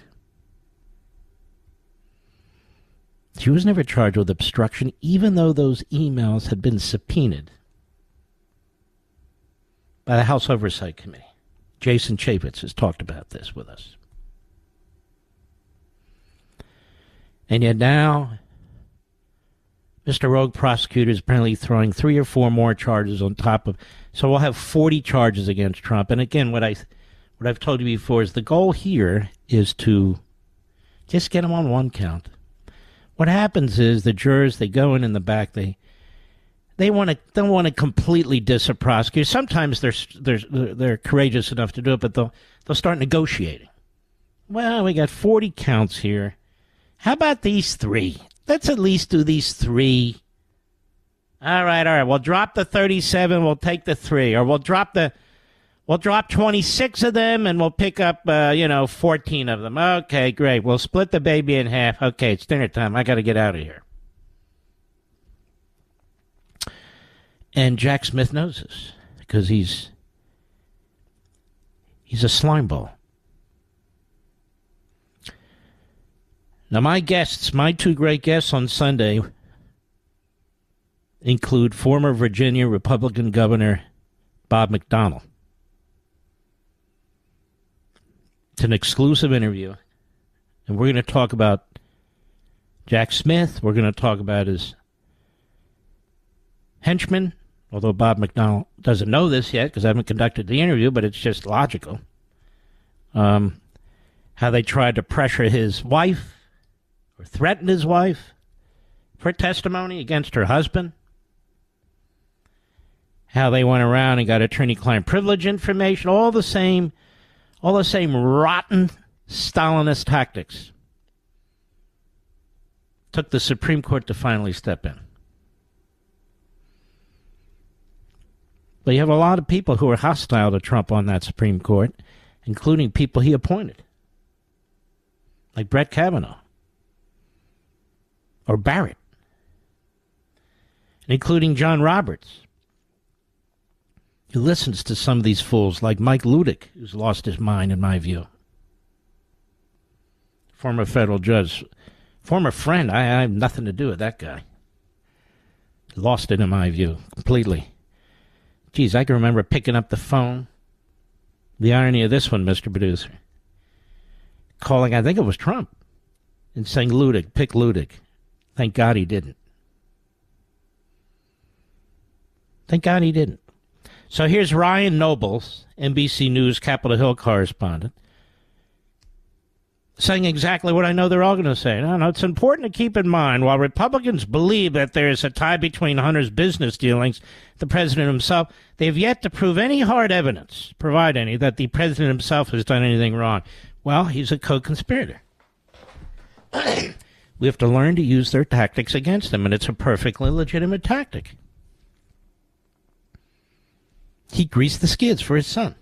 She was never charged with obstruction, even though those emails had been subpoenaed by the House Oversight Committee. Jason Chaffetz has talked about this with us. And yet now, Mister Rogue Prosecutor is apparently throwing three or four more charges on top of... So we'll have forty charges against Trump. And again, what, I, what I've told you before is the goal here is to just get him on one count. What happens is the jurors, they go in in the back, they they want to don't want to completely diss a prosecutor. Sometimes they're they're they're courageous enough to do it, but they'll they'll start negotiating. Well, we got forty counts here. How about these three? Let's at least do these three. All right, all right. We'll drop the thirty-seven. We'll take the three, or we'll drop the we'll drop twenty-six of them, and we'll pick up uh, you know fourteen of them. Okay, great. We'll split the baby in half. Okay, it's dinner time. I got to get out of here. And Jack Smith knows this because he's he's a slimeball. Now my guests, my two great guests on Sunday include former Virginia Republican Governor Bob McDonnell. It's an exclusive interview, and we're going to talk about Jack Smith. We're going to talk about his henchman. Although Bob McDonnell doesn't know this yet because I haven't conducted the interview, but it's just logical. Um, how they tried to pressure his wife or threaten his wife for testimony against her husband. How they went around and got attorney-client privilege information. All the same, all the same rotten Stalinist tactics. Took the Supreme Court to finally step in. But you have a lot of people who are hostile to Trump on that Supreme Court, including people he appointed, like Brett Kavanaugh or Barrett, and including John Roberts, who listens to some of these fools, like Mike Ludick, who's lost his mind, in my view. Former federal judge, former friend, I, I have nothing to do with that guy. Lost it, in my view, completely. Geez, I can remember picking up the phone. The irony of this one, Mister Producer. Calling, I think it was Trump, and saying, Ludick, pick Ludick. Thank God he didn't. Thank God he didn't. So here's Ryan Nobles, N B C News Capitol Hill correspondent, saying exactly what I know they're all going to say. No, no, it's important to keep in mind, while Republicans believe that there is a tie between Hunter's business dealings and the president himself, they have yet to prove any hard evidence, provide any, that the president himself has done anything wrong. Well, he's a co-conspirator. We have to learn to use their tactics against them, and it's a perfectly legitimate tactic. He greased the skids for his son.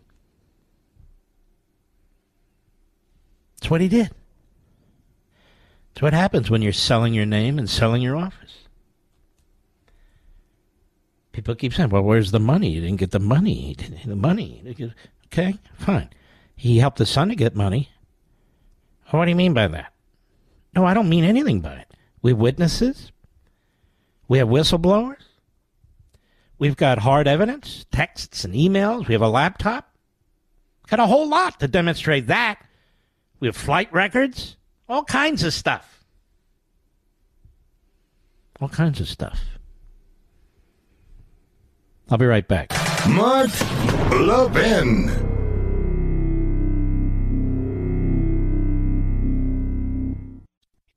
That's what he did. That's what happens when you're selling your name and selling your office. People keep saying, well, where's the money? You didn't get the money. You didn't get the money. Okay, fine. He helped the son to get money. What do you mean by that? No, I don't mean anything by it. We have witnesses. We have whistleblowers. We've got hard evidence, texts and emails. We have a laptop. Got a whole lot to demonstrate that. We have flight records, all kinds of stuff. All kinds of stuff. I'll be right back. Mark Levin.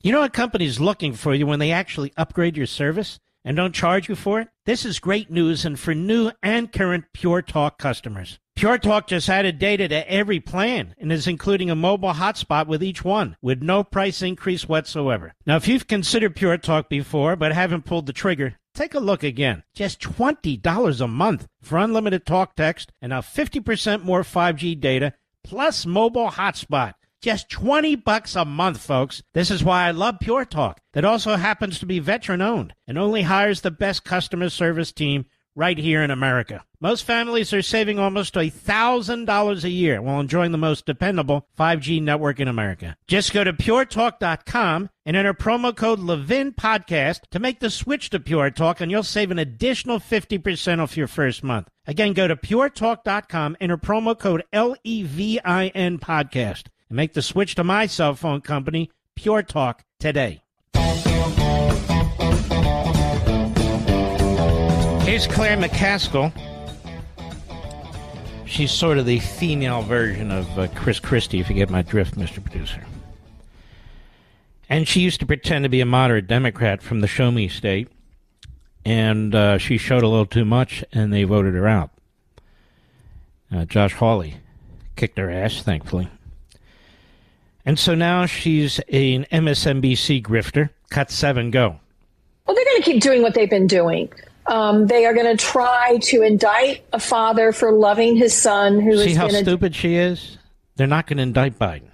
You know what company's looking for you when they actually upgrade your service and don't charge you for it? This is great news, and for new and current Pure Talk customers. Pure Talk just added data to every plan and is including a mobile hotspot with each one with no price increase whatsoever. Now, if you've considered Pure Talk before but haven't pulled the trigger, take a look again. Just twenty dollars a month for unlimited talk, text, and now fifty percent more five G data plus mobile hotspot. Just twenty bucks a month, folks. This is why I love Pure Talk. That also happens to be veteran-owned and only hires the best customer service team right here in America. Most families are saving almost one thousand dollars a year while enjoying the most dependable five G network in America. Just go to pure talk dot com and enter promo code LEVINPODCAST to make the switch to Pure Talk, and you'll save an additional fifty percent off your first month. Again, go to pure talk dot com, enter promo code L E V I N podcast, and make the switch to my cell phone company, Pure Talk, today. Here's Claire McCaskill. She's sort of the female version of uh, Chris Christie, if you get my drift, Mister Producer. And she used to pretend to be a moderate Democrat from the Show Me State, and uh, she showed a little too much, and they voted her out. Uh, Josh Hawley kicked her ass, thankfully. And so now she's an M S N B C grifter. Cut seven, go. Well, they're going to keep doing what they've been doing. Um, they are going to try to indict a father for loving his son. Who See is how gonna... stupid she is? They're not going to indict Biden.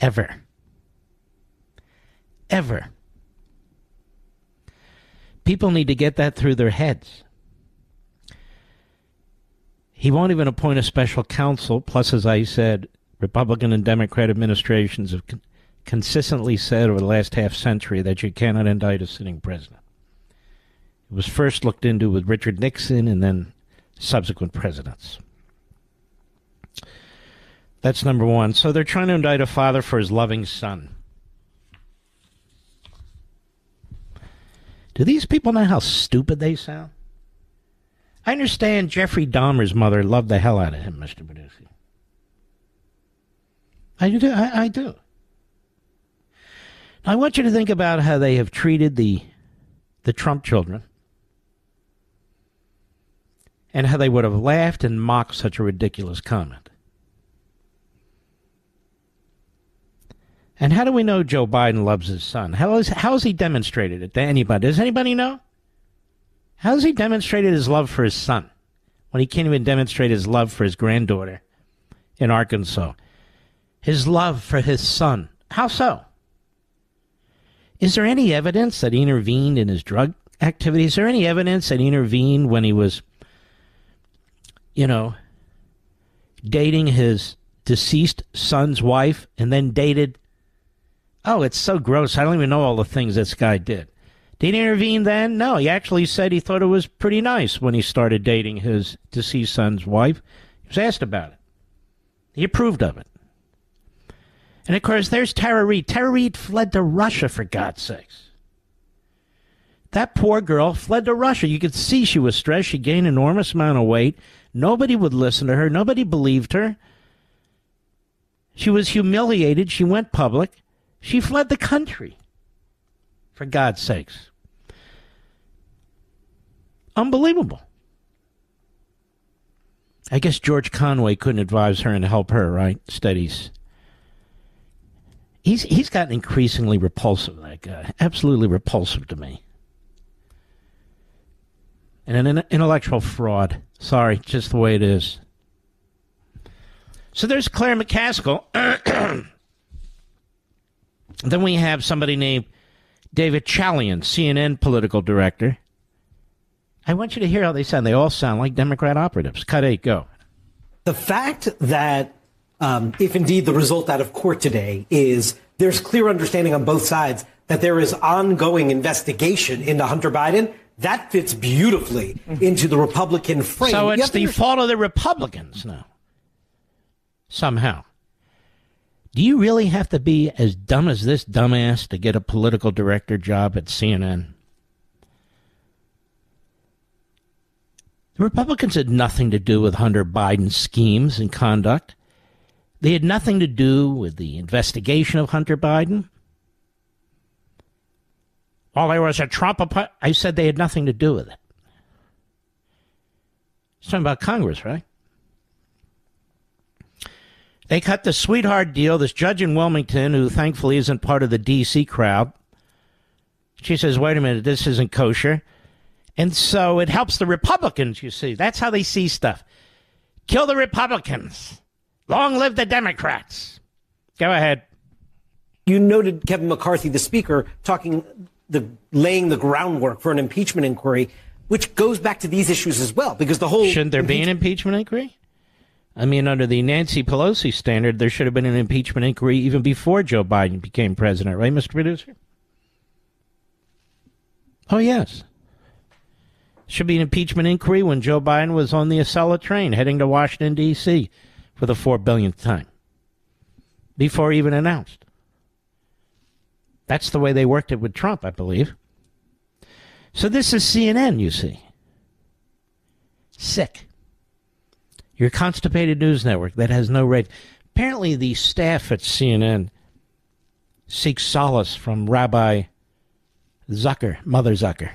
Ever. Ever. People need to get that through their heads. He won't even appoint a special counsel. Plus, as I said, Republican and Democrat administrations have con- consistently said over the last half century that you cannot indict a sitting president. Was first looked into with Richard Nixon and then subsequent presidents. That's number one. So they're trying to indict a father for his loving son. Do these people know how stupid they sound? I understand Jeffrey Dahmer's mother loved the hell out of him, Mister Producer. I do. I, I do. Now I want you to think about how they have treated the the Trump children, and how they would have laughed and mocked such a ridiculous comment. And how do we know Joe Biden loves his son? How is, how has he demonstrated it to anybody? Does anybody know? How has he demonstrated his love for his son when he can't even demonstrate his love for his granddaughter in Arkansas? His love for his son. How so? Is there any evidence that he intervened in his drug activities? Is there any evidence that he intervened when he was you know, dating his deceased son's wife and then dated. Oh, it's so gross. I don't even know all the things this guy did. Did he intervene then? No, he actually said he thought it was pretty nice when he started dating his deceased son's wife. He was asked about it. He approved of it. And, of course, there's Tara Reid. Tara Reid fled to Russia, for God's sakes. That poor girl fled to Russia. You could see she was stressed. She gained an enormous amount of weight. Nobody would listen to her. Nobody believed her. She was humiliated. She went public. She fled the country. For God's sakes. Unbelievable. I guess George Conway couldn't advise her and help her, right? Studies. He's, he's gotten increasingly repulsive, that guy. Absolutely repulsive to me. And an intellectual fraud. Sorry, just the way it is. So there's Claire McCaskill. Then we have somebody named David Chalian, C N N political director. I want you to hear how they sound. They all sound like Democrat operatives. Cut eight, go. The fact that, um, if indeed the result out of court today is there's clear understanding on both sides that there is ongoing investigation into Hunter Biden, that fits beautifully into the Republican frame. So it's the fault of the Republicans now, somehow. Do you really have to be as dumb as this dumbass to get a political director job at C N N? The Republicans had nothing to do with Hunter Biden's schemes and conduct. They had nothing to do with the investigation of Hunter Biden. Well, there was a Trump appointment. I said they had nothing to do with it. It's talking about Congress, right? They cut the sweetheart deal. This judge in Wilmington, who thankfully isn't part of the D C crowd, she says, wait a minute, this isn't kosher. And so it helps the Republicans, you see. That's how they see stuff. Kill the Republicans. Long live the Democrats. Go ahead. You noted Kevin McCarthy, the speaker, talking, the laying the groundwork for an impeachment inquiry, which goes back to these issues as well, because the whole... Shouldn't there be an impeachment inquiry? I mean, under the Nancy Pelosi standard, there should have been an impeachment inquiry even before Joe Biden became president, right, Mister Producer? Oh, yes. Should be an impeachment inquiry when Joe Biden was on the Acela train heading to Washington, D C for the four billionth time, before even announced. That's the way they worked it with Trump, I believe. So this is C N N, you see. Sick. Your constipated news network that has no ratings. Apparently the staff at C N N seeks solace from Rabbi Zucker, Mother Zucker,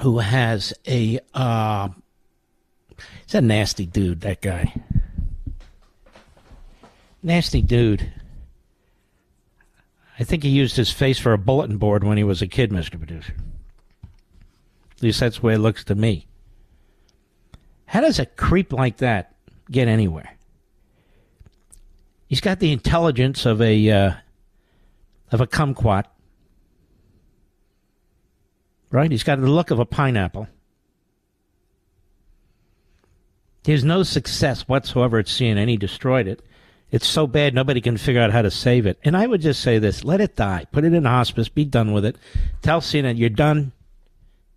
who has a, uh, he's a nasty dude, that guy. Nasty dude. I think he used his face for a bulletin board when he was a kid, Mister Producer. At least that's the way it looks to me. How does a creep like that get anywhere? He's got the intelligence of a, uh, of a kumquat. Right? He's got the look of a pineapple. There's no success whatsoever at C N N. He destroyed it. It's so bad nobody can figure out how to save it. And I would just say this. Let it die. Put it in hospice. Be done with it. Tell C N N, you're done.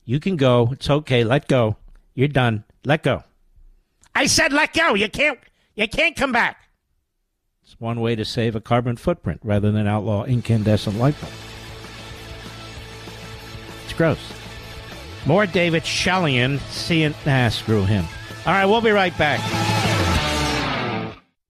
You can go. It's okay. Let go. You're done. Let go. I said let go. You can't, you can't come back. It's one way to save a carbon footprint rather than outlaw incandescent light bulbs. It's gross. More David Chalian. C N N. Ah, screw him. All right, we'll be right back.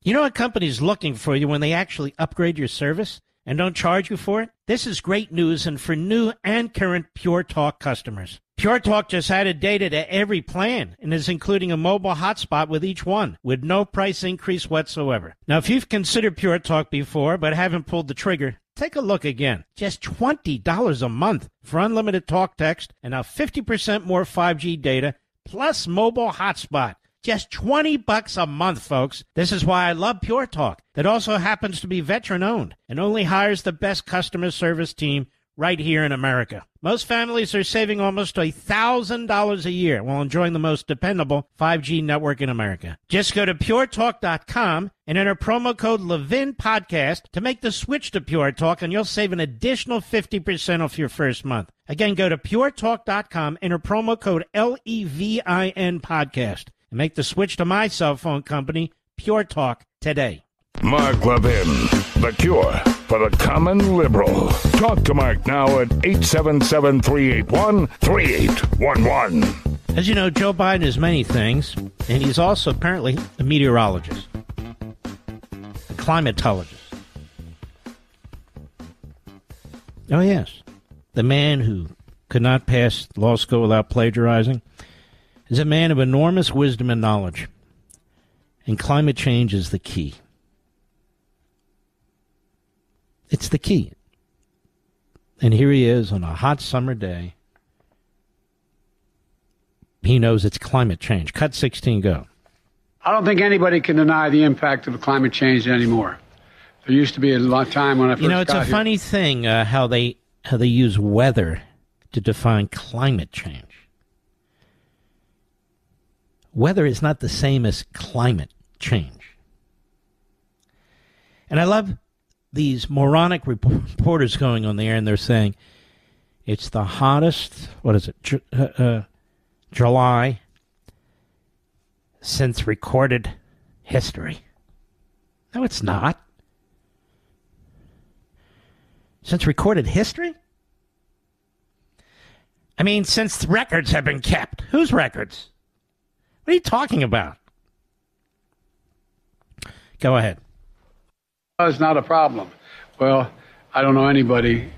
You know a company's looking for you when they actually upgrade your service and don't charge you for it? This is great news, and for new and current Pure Talk customers. Pure Talk just added data to every plan and is including a mobile hotspot with each one with no price increase whatsoever. Now, if you've considered Pure Talk before but haven't pulled the trigger, take a look again. Just twenty dollars a month for unlimited talk text and now fifty percent more five G data plus mobile hotspot. Just twenty bucks a month, folks. This is why I love Pure Talk. It also happens to be veteran-owned and only hires the best customer service team right here in America. Most families are saving almost one thousand dollars a year while enjoying the most dependable five G network in America. Just go to pure talk dot com and enter promo code LEVINPODCAST to make the switch to Pure Talk, and you'll save an additional fifty percent off your first month. Again, go to pure talk dot com, enter promo code L E V I N podcast, and make the switch to my cell phone company, Pure Talk, today. Mark Levin, the cure for the common liberal. Talk to Mark now at eight seven seven, three eight one, three eight one one. As you know, Joe Biden is many things, and he's also apparently a meteorologist, a climatologist. Oh, yes. The man who could not pass law school without plagiarizing is a man of enormous wisdom and knowledge, and climate change is the key. It's the key. And here he is on a hot summer day. He knows it's climate change. Cut sixteen, go. I don't think anybody can deny the impact of climate change anymore. There used to be a long time when I first got here. You know, it's a here. funny thing uh, how they how they use weather to define climate change. Weather is not the same as climate change. And I love these moronic reporters going on the air, and they're saying it's the hottest, what is it, Ju- uh, uh, July since recorded history. No, it's not. Since recorded history? I mean, since records have been kept. Whose records? What are you talking about? Go ahead. It's not a problem. Well, I don't know anybody,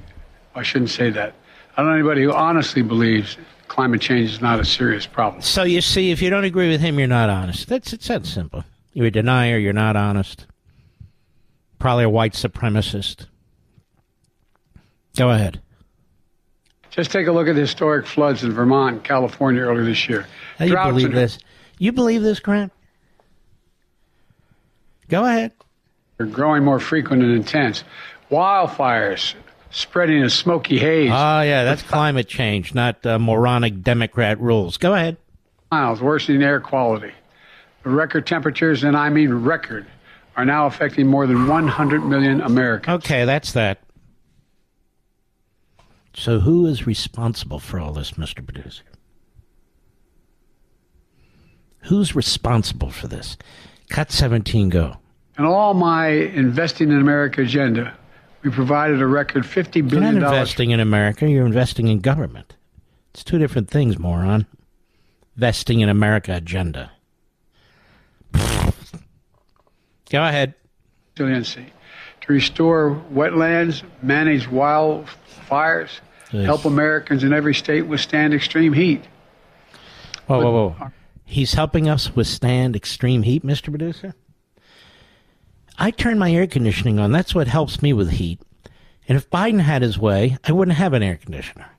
I shouldn't say that, I don't know anybody who honestly believes climate change is not a serious problem. So you see, if you don't agree with him, you're not honest. That's, it's that simple. You're a denier, you're not honest. Probably a white supremacist. Go ahead. Just take a look at the historic floods in Vermont and California earlier this year. How do you believe this? You believe this crap? Go ahead. They're growing more frequent and intense. Wildfires spreading a smoky haze. Oh, yeah, that's climate change, not uh, moronic Democrat rules. Go ahead. Miles, worsening air quality. The record temperatures, and I mean record, are now affecting more than one hundred million Americans. Okay, that's that. So who is responsible for all this, Mister Producer? Who's responsible for this? Cut seventeen, go. In all my investing in America agenda, we provided a record fifty billion dollars. You're not investing in America. You're investing in government. It's two different things, moron. Investing in America agenda. Go ahead. Resiliency. To restore wetlands, manage wildfires, yes. Help Americans in every state withstand extreme heat. Whoa, but, whoa, whoa. He's helping us withstand extreme heat, Mister Producer? I turn my air conditioning on. That's what helps me with heat. And if Biden had his way, I wouldn't have an air conditioner.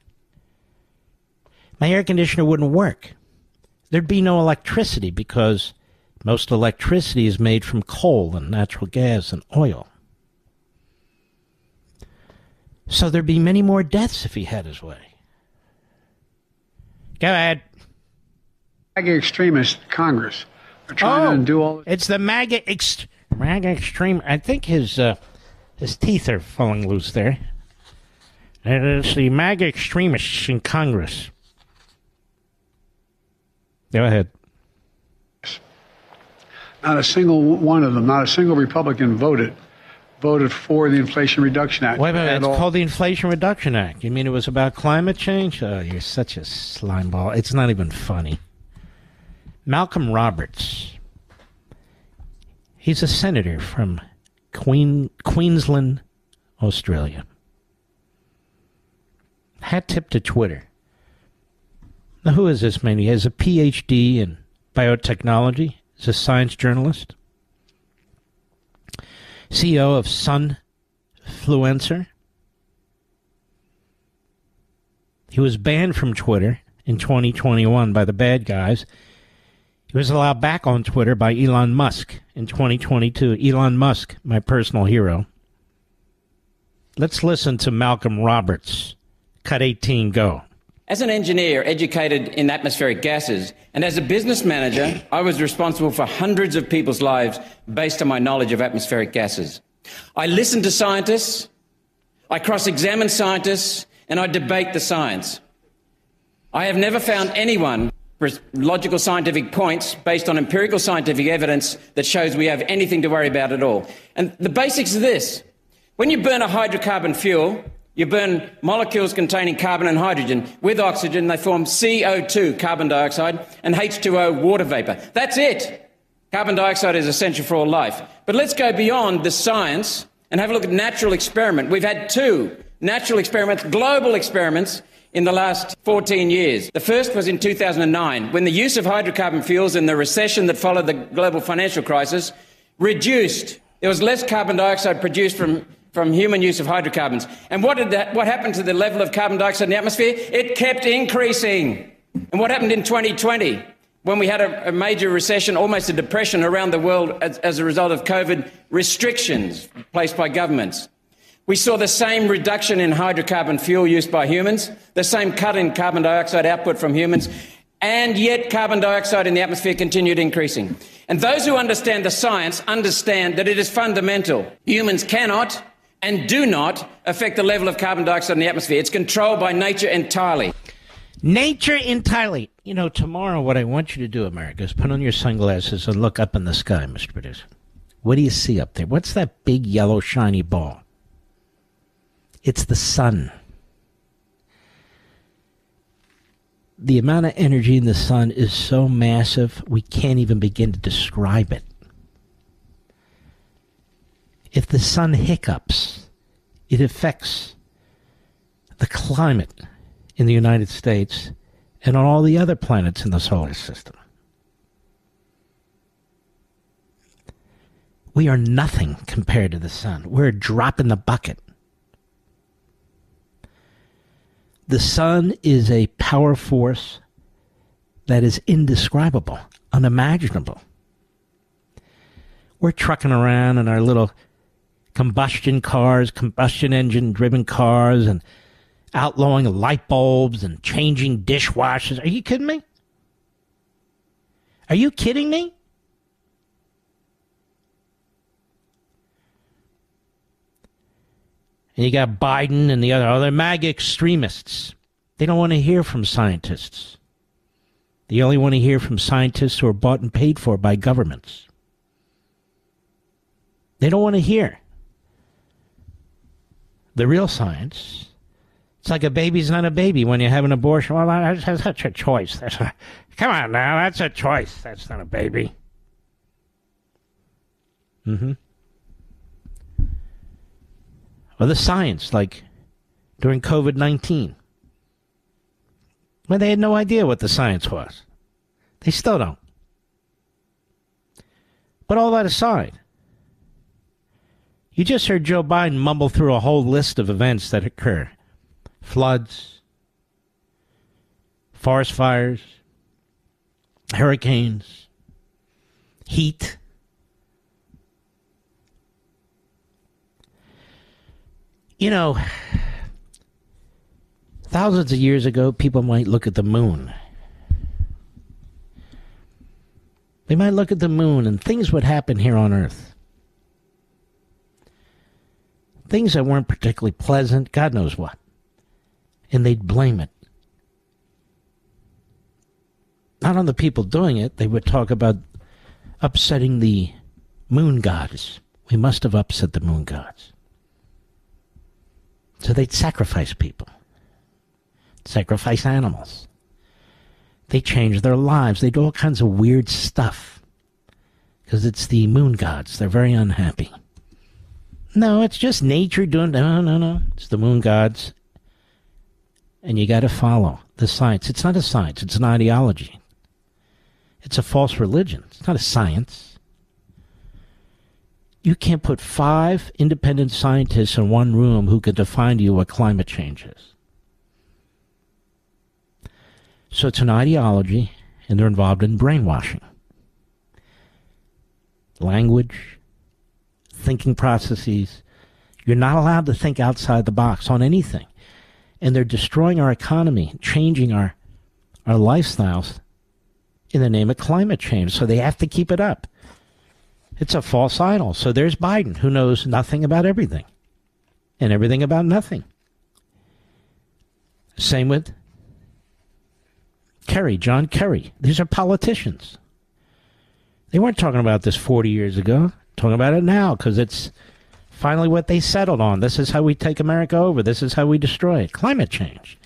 My air conditioner wouldn't work. There'd be no electricity because most electricity is made from coal and natural gas and oil. So there'd be many more deaths if he had his way. Go ahead. MAGA extremists in Congress are trying oh, to undo all... It's the MAGA ext MAGA extreme... I think his, uh, his teeth are falling loose there. It is the MAGA extremists in Congress. Go ahead. Not a single one of them, not a single Republican voted voted for the Inflation Reduction Act. Wait a minute, it's all. called the Inflation Reduction Act. You mean it was about climate change? Oh, you're such a slimeball. It's not even funny. Malcolm Roberts. He's a senator from Queen, Queensland, Australia. Hat tip to Twitter. Now, who is this man? He has a P H D in biotechnology. He's a science journalist, C E O of Sunfluencer. He was banned from Twitter in twenty twenty-one by the bad guys. He was allowed back on Twitter by Elon Musk in twenty twenty-two. Elon Musk, my personal hero. Let's listen to Malcolm Roberts. Cut eighteen, go. As an engineer educated in atmospheric gases and as a business manager, I was responsible for hundreds of people's lives based on my knowledge of atmospheric gases. I listen to scientists, I cross-examine scientists, and I debate the science. I have never found anyone with logical scientific points based on empirical scientific evidence that shows we have anything to worry about at all. And the basics of this, when you burn a hydrocarbon fuel, you burn molecules containing carbon and hydrogen. With oxygen, they form C O two, carbon dioxide, and H two O, water vapor. That's it. Carbon dioxide is essential for all life. But let's go beyond the science and have a look at natural experiment. We've had two natural experiments, global experiments, in the last fourteen years. The first was in two thousand nine, when the use of hydrocarbon fuels in the recession that followed the global financial crisis reduced. There was less carbon dioxide produced from from human use of hydrocarbons. And what did that, what happened to the level of carbon dioxide in the atmosphere? It kept increasing. And what happened in twenty twenty, when we had a, a major recession, almost a depression around the world as, as a result of COVID restrictions placed by governments? We saw the same reduction in hydrocarbon fuel use by humans, the same cut in carbon dioxide output from humans, and yet carbon dioxide in the atmosphere continued increasing. And those who understand the science understand that it is fundamental. Humans cannot and do not affect the level of carbon dioxide in the atmosphere. It's controlled by nature entirely. Nature entirely. You know, tomorrow what I want you to do, America, is put on your sunglasses and look up in the sky, Mister Producer. What do you see up there? What's that big yellow shiny ball? It's the sun. The amount of energy in the sun is so massive, we can't even begin to describe it. If the sun hiccups, it affects the climate in the United States and on all the other planets in the solar system. We are nothing compared to the sun. We're a drop in the bucket. The sun is a power force that is indescribable, unimaginable. We're trucking around in our little combustion cars, combustion engine driven cars, and outlawing light bulbs and changing dishwashers. Are you kidding me? Are you kidding me? And you got Biden and the other, other MAGA extremists. They don't want to hear from scientists. They only want to hear from scientists who are bought and paid for by governments. They don't want to hear the real science. It's like a baby's not a baby when you have an abortion. Well, that's, that's such a choice. That's a, come on now, that's a choice. That's not a baby. Mm-hmm. Or the science, like during COVID nineteen, when they had no idea what the science was. They still don't. But all that aside, you just heard Joe Biden mumble through a whole list of events that occur. Floods, forest fires, hurricanes, heat. You know, thousands of years ago, people might look at the moon. They might look at the moon and things would happen here on Earth. Things that weren't particularly pleasant, God knows what. And they'd blame it. Not on the people doing it. They would talk about upsetting the moon gods. We must have upset the moon gods. So they'd sacrifice people, sacrifice animals. They changed their lives. They do all kinds of weird stuff because it's the moon gods. They're very unhappy. No, it's just nature doing, no, no, no. It's the moon gods. And you got to follow the science. It's not a science. It's an ideology. It's a false religion. It's not a science. You can't put five independent scientists in one room who could define to you what climate change is. So it's an ideology, and they're involved in brainwashing. Language, thinking processes. You're not allowed to think outside the box on anything. And they're destroying our economy, changing our, our lifestyles in the name of climate change. So they have to keep it up. It's a false idol. So there's Biden, who knows nothing about everything and everything about nothing. Same with Kerry, John Kerry. These are politicians. They weren't talking about this forty years ago. Talking about it now because it's finally what they settled on. This is how we take America over. This is how we destroy it. Climate change.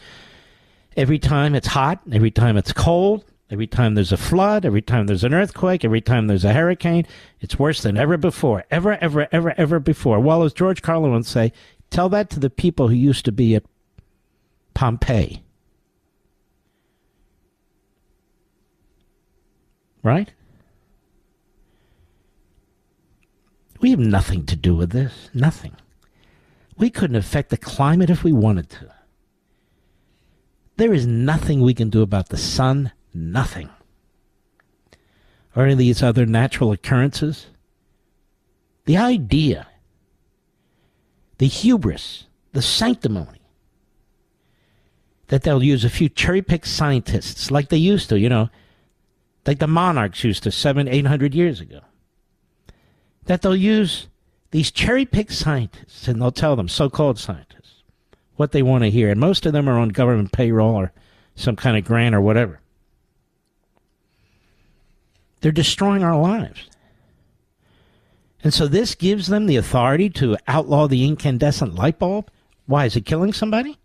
Every time it's hot, every time it's cold, every time there's a flood, every time there's an earthquake, every time there's a hurricane, it's worse than ever before. Ever, ever, ever, ever before. Well, as George Carlin would say, tell that to the people who used to be at Pompeii. Right? We have nothing to do with this. Nothing. We couldn't affect the climate if we wanted to. There is nothing we can do about the sun. Nothing. Or any of these other natural occurrences. The idea, the hubris, the sanctimony that they'll use a few cherry-picked scientists like they used to, you know, like the monarchs used to seven, eight hundred years ago. That they'll use these cherry-picked scientists and they'll tell them, so-called scientists, what they want to hear. And most of them are on government payroll or some kind of grant or whatever. They're destroying our lives. And so this gives them the authority to outlaw the incandescent light bulb? Why, is it killing somebody?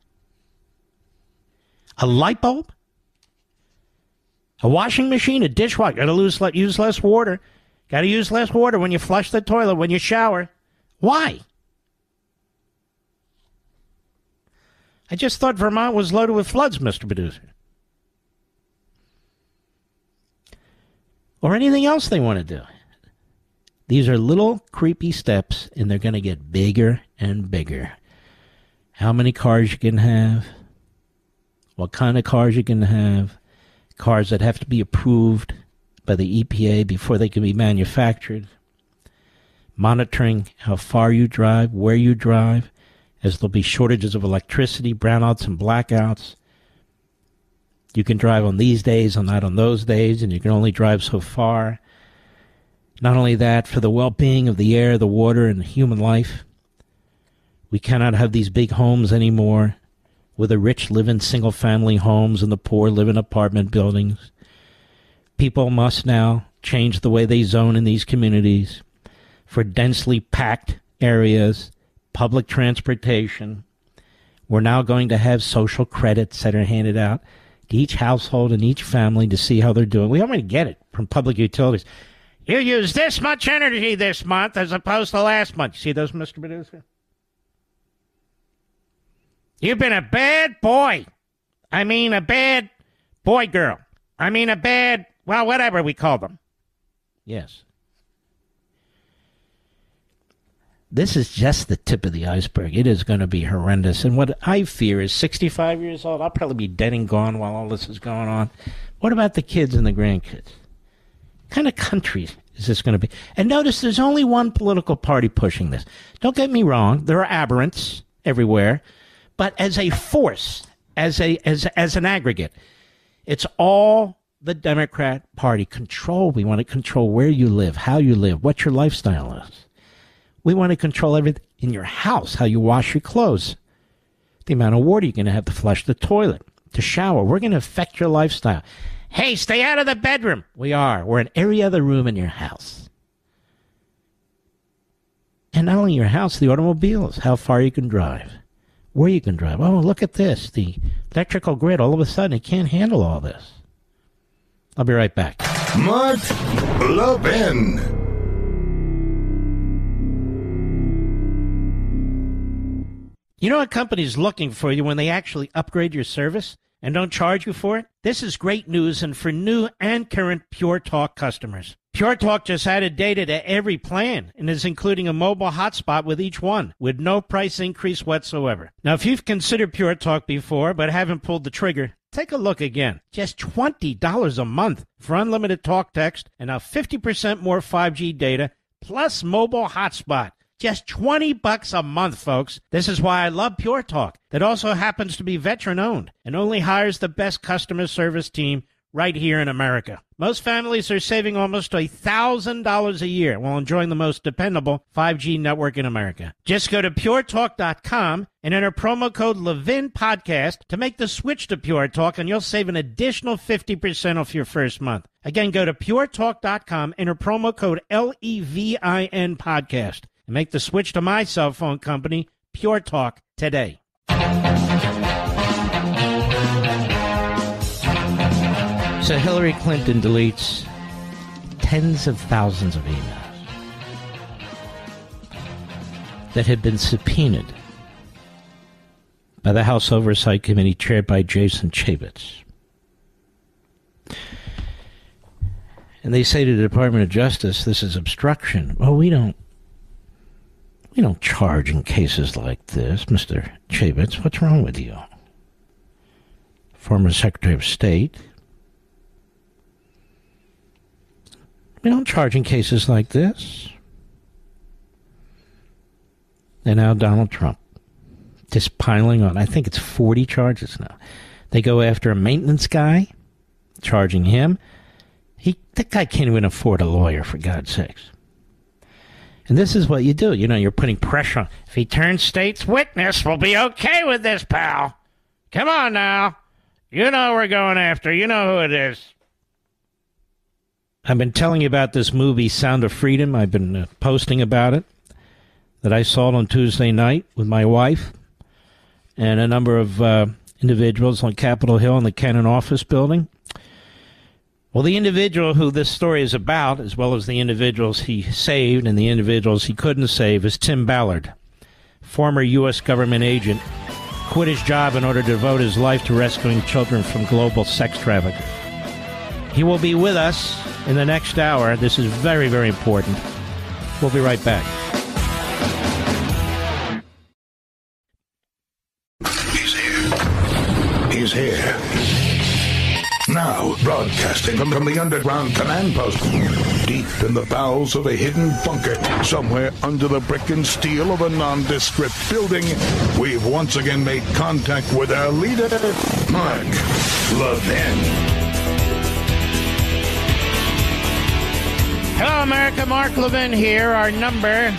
A light bulb? A washing machine? A dishwasher? Gotta lose, use less water. Gotta use less water when you flush the toilet, when you shower. Why? I just thought Vermont was loaded with floods, Mister Producer. Or anything else they want to do. These are little creepy steps, and they're going to get bigger and bigger. How many cars you can have, what kind of cars you can have, cars that have to be approved by the E P A before they can be manufactured, monitoring how far you drive, where you drive, as there'll be shortages of electricity, brownouts and blackouts. You can drive on these days and not on those days, and you can only drive so far. Not only that, for the well-being of the air, the water, and human life, we cannot have these big homes anymore, where the rich live in single-family homes and the poor live in apartment buildings. People must now change the way they zone in these communities for densely packed areas, public transportation. We're now going to have social credits that are handed out to each household and each family to see how they're doing. We already get it from public utilities. You use this much energy this month as opposed to last month. See those, Mister Producer? You've been a bad boy. I mean, a bad boy girl. I mean, a bad, well, whatever we call them. Yes. This is just the tip of the iceberg. It is going to be horrendous. And what I fear is sixty-five years old, I'll probably be dead and gone while all this is going on. What about the kids and the grandkids? What kind of country is this going to be? And notice there's only one political party pushing this. Don't get me wrong. There are aberrants everywhere. But as a force, as, a, as, as an aggregate, it's all the Democrat Party. Control. We want to control where you live, how you live, what your lifestyle is. We want to control everything in your house, how you wash your clothes, the amount of water you're going to have to flush the toilet, to shower. We're going to affect your lifestyle. Hey, stay out of the bedroom. We are. We're in every other room in your house. And not only your house, the automobiles, how far you can drive, where you can drive. Oh, look at this. The electrical grid, all of a sudden, it can't handle all this. I'll be right back. Mark Levin. You know what company's looking for you when they actually upgrade your service and don't charge you for it? This is great news, and for new and current Pure Talk customers. Pure Talk just added data to every plan and is including a mobile hotspot with each one with no price increase whatsoever. Now, if you've considered Pure Talk before but haven't pulled the trigger, take a look again. Just twenty dollars a month for unlimited talk text and now fifty percent more five G data plus mobile hotspot. Just twenty bucks a month, folks. This is why I love Pure Talk. That also happens to be veteran-owned and only hires the best customer service team right here in America. Most families are saving almost one thousand dollars a year while enjoying the most dependable five G network in America. Just go to pure talk dot com and enter promo code LEVINPODCAST to make the switch to Pure Talk, and you'll save an additional fifty percent off your first month. Again, go to pure talk dot com, enter promo code L E V I N podcast. Make the switch to my cell phone company, Pure Talk, today. So Hillary Clinton deletes tens of thousands of emails that had been subpoenaed by the House Oversight Committee chaired by Jason Chaffetz. And they say to the Department of Justice, this is obstruction. Well, we don't. We don't charge in cases like this, Mister Chaffetz. What's wrong with you? Former Secretary of State. We don't charge in cases like this. And now Donald Trump, just piling on. I think it's forty charges now. They go after a maintenance guy, charging him. He, that guy can't even afford a lawyer, for God's sakes. And this is what you do. You know, you're putting pressure on. If he turns state's witness, we'll be okay with this, pal. Come on now. You know we're going after. You know who it is. I've been telling you about this movie, Sound of Freedom. I've been uh, posting about it. That I saw it on Tuesday night with my wife and a number of uh, individuals on Capitol Hill in the Cannon office building. Well, the individual who this story is about, as well as the individuals he saved and the individuals he couldn't save, is Tim Ballard, former U S government agent quit his job in order to devote his life to rescuing children from global sex traffickers. He will be with us in the next hour. This is very, very important. We'll be right back. He's here. He's here. Now, broadcasting from the underground command post, deep in the bowels of a hidden bunker, somewhere under the brick and steel of a nondescript building, we've once again made contact with our leader, Mark Levin. Hello, America. Mark Levin here. Our number,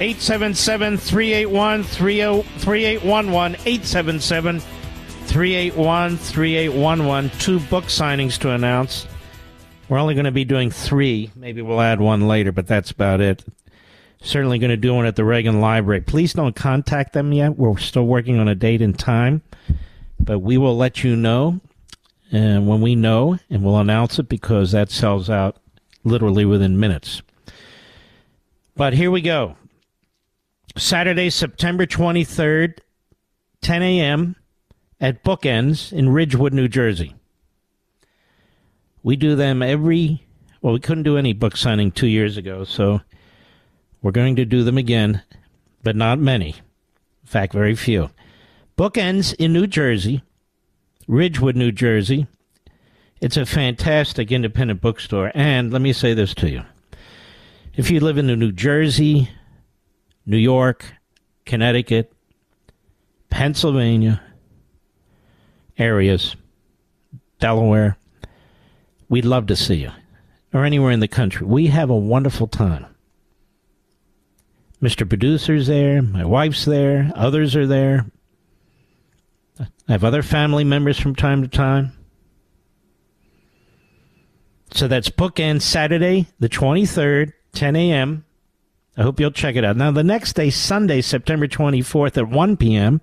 eight seven seven, three eight one, three eight one one, eight seven seven, three eight one, three eight one one. Two book signings to announce. We're only going to be doing three. Maybe we'll add one later, but that's about it. Certainly going to do one at the Reagan Library. Please don't contact them yet. We're still working on a date and time, but we will let you know and when we know, and we'll announce it because that sells out literally within minutes. But here we go. Saturday, September twenty-third, ten a.m. at Bookends in Ridgewood, New Jersey. We do them every, well, we couldn't do any book signing two years ago, so we're going to do them again, but not many. In fact, very few. Bookends in New Jersey, Ridgewood, New Jersey. It's a fantastic independent bookstore. And let me say this to you. If you live in New Jersey, New York, Connecticut, Pennsylvania areas, Delaware, we'd love to see you. Or anywhere in the country. We have a wonderful time. Mister Producer's there. My wife's there. Others are there. I have other family members from time to time. So that's Bookend Saturday, the twenty-third, ten a.m. I hope you'll check it out. Now, the next day, Sunday, September twenty-fourth at one p.m.,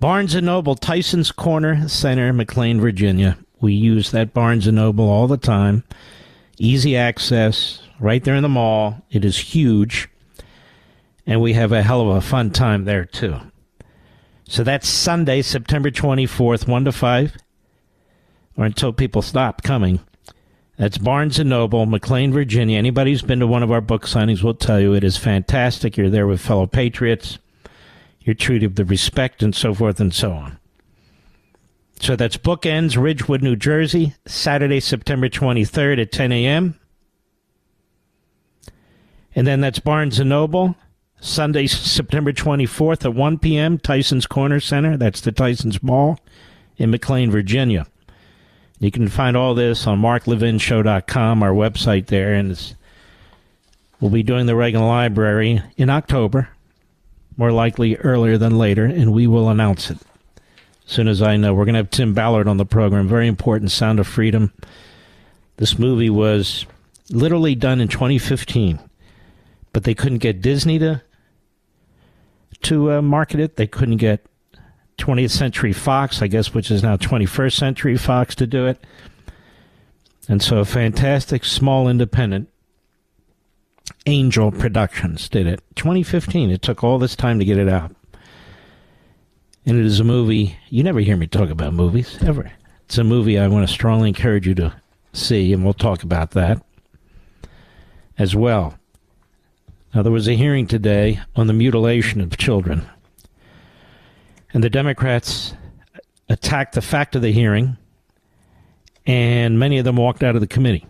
Barnes and Noble, Tyson's Corner Center, McLean, Virginia. We use that Barnes and Noble all the time. Easy access, right there in the mall. It is huge. And we have a hell of a fun time there, too. So that's Sunday, September twenty-fourth, one to five. Or until people stop coming. That's Barnes and Noble, McLean, Virginia. Anybody who's been to one of our book signings will tell you it is fantastic. You're there with fellow patriots. You're treated with respect and so forth and so on. So that's Bookends, Ridgewood, New Jersey, Saturday, September twenty-third at ten a.m. And then that's Barnes and Noble, Sunday, September twenty-fourth at one p.m., Tyson's Corner Center. That's the Tyson's Mall in McLean, Virginia. You can find all this on mark levin show dot com, our website there. And it's, we'll be doing the Reagan Library in October, more likely earlier than later, and we will announce it as soon as I know. We're going to have Tim Ballard on the program, very important, Sound of Freedom. This movie was literally done in twenty fifteen, but they couldn't get Disney to, to uh, market it. They couldn't get twentieth Century Fox, I guess, which is now twenty-first Century Fox, to do it. And so a fantastic, small, independent Angel Productions did it. twenty fifteen, it took all this time to get it out. And it is a movie, you never hear me talk about movies, ever. It's a movie I want to strongly encourage you to see, and we'll talk about that as well. Now, there was a hearing today on the mutilation of children. And the Democrats attacked the fact of the hearing, and many of them walked out of the committee.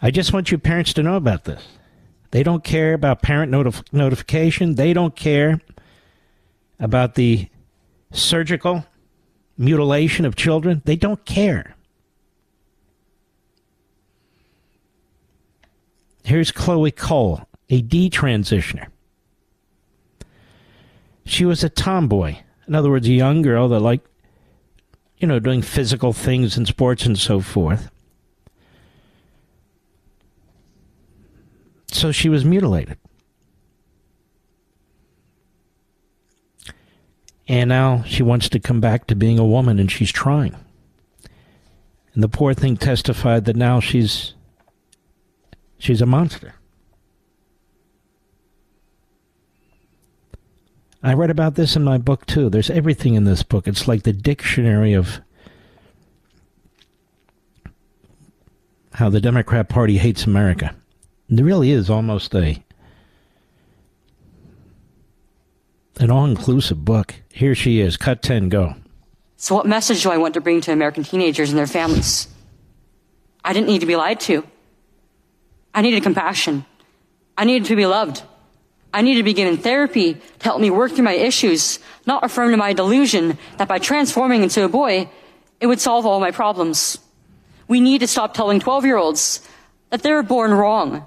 I just want you parents to know about this. They don't care about parent notif- notification. They don't care about the surgical mutilation of children. They don't care. Here's Chloe Cole, a detransitioner. She was a tomboy. In other words, a young girl that liked, you know, doing physical things in sports and so forth. So she was mutilated. And now she wants to come back to being a woman, and she's trying. And the poor thing testified that now she's she's a monster. I read about this in my book, too. There's everything in this book. It's like the dictionary of how the Democrat Party hates America. There really is almost a an all-inclusive book. Here she is. Cut ten, go. So what message do I want to bring to American teenagers and their families? I didn't need to be lied to. I needed compassion. I needed to be loved. I needed to be given therapy to help me work through my issues, not affirm to my delusion that by transforming into a boy, it would solve all my problems. We need to stop telling twelve-year-olds that they're born wrong,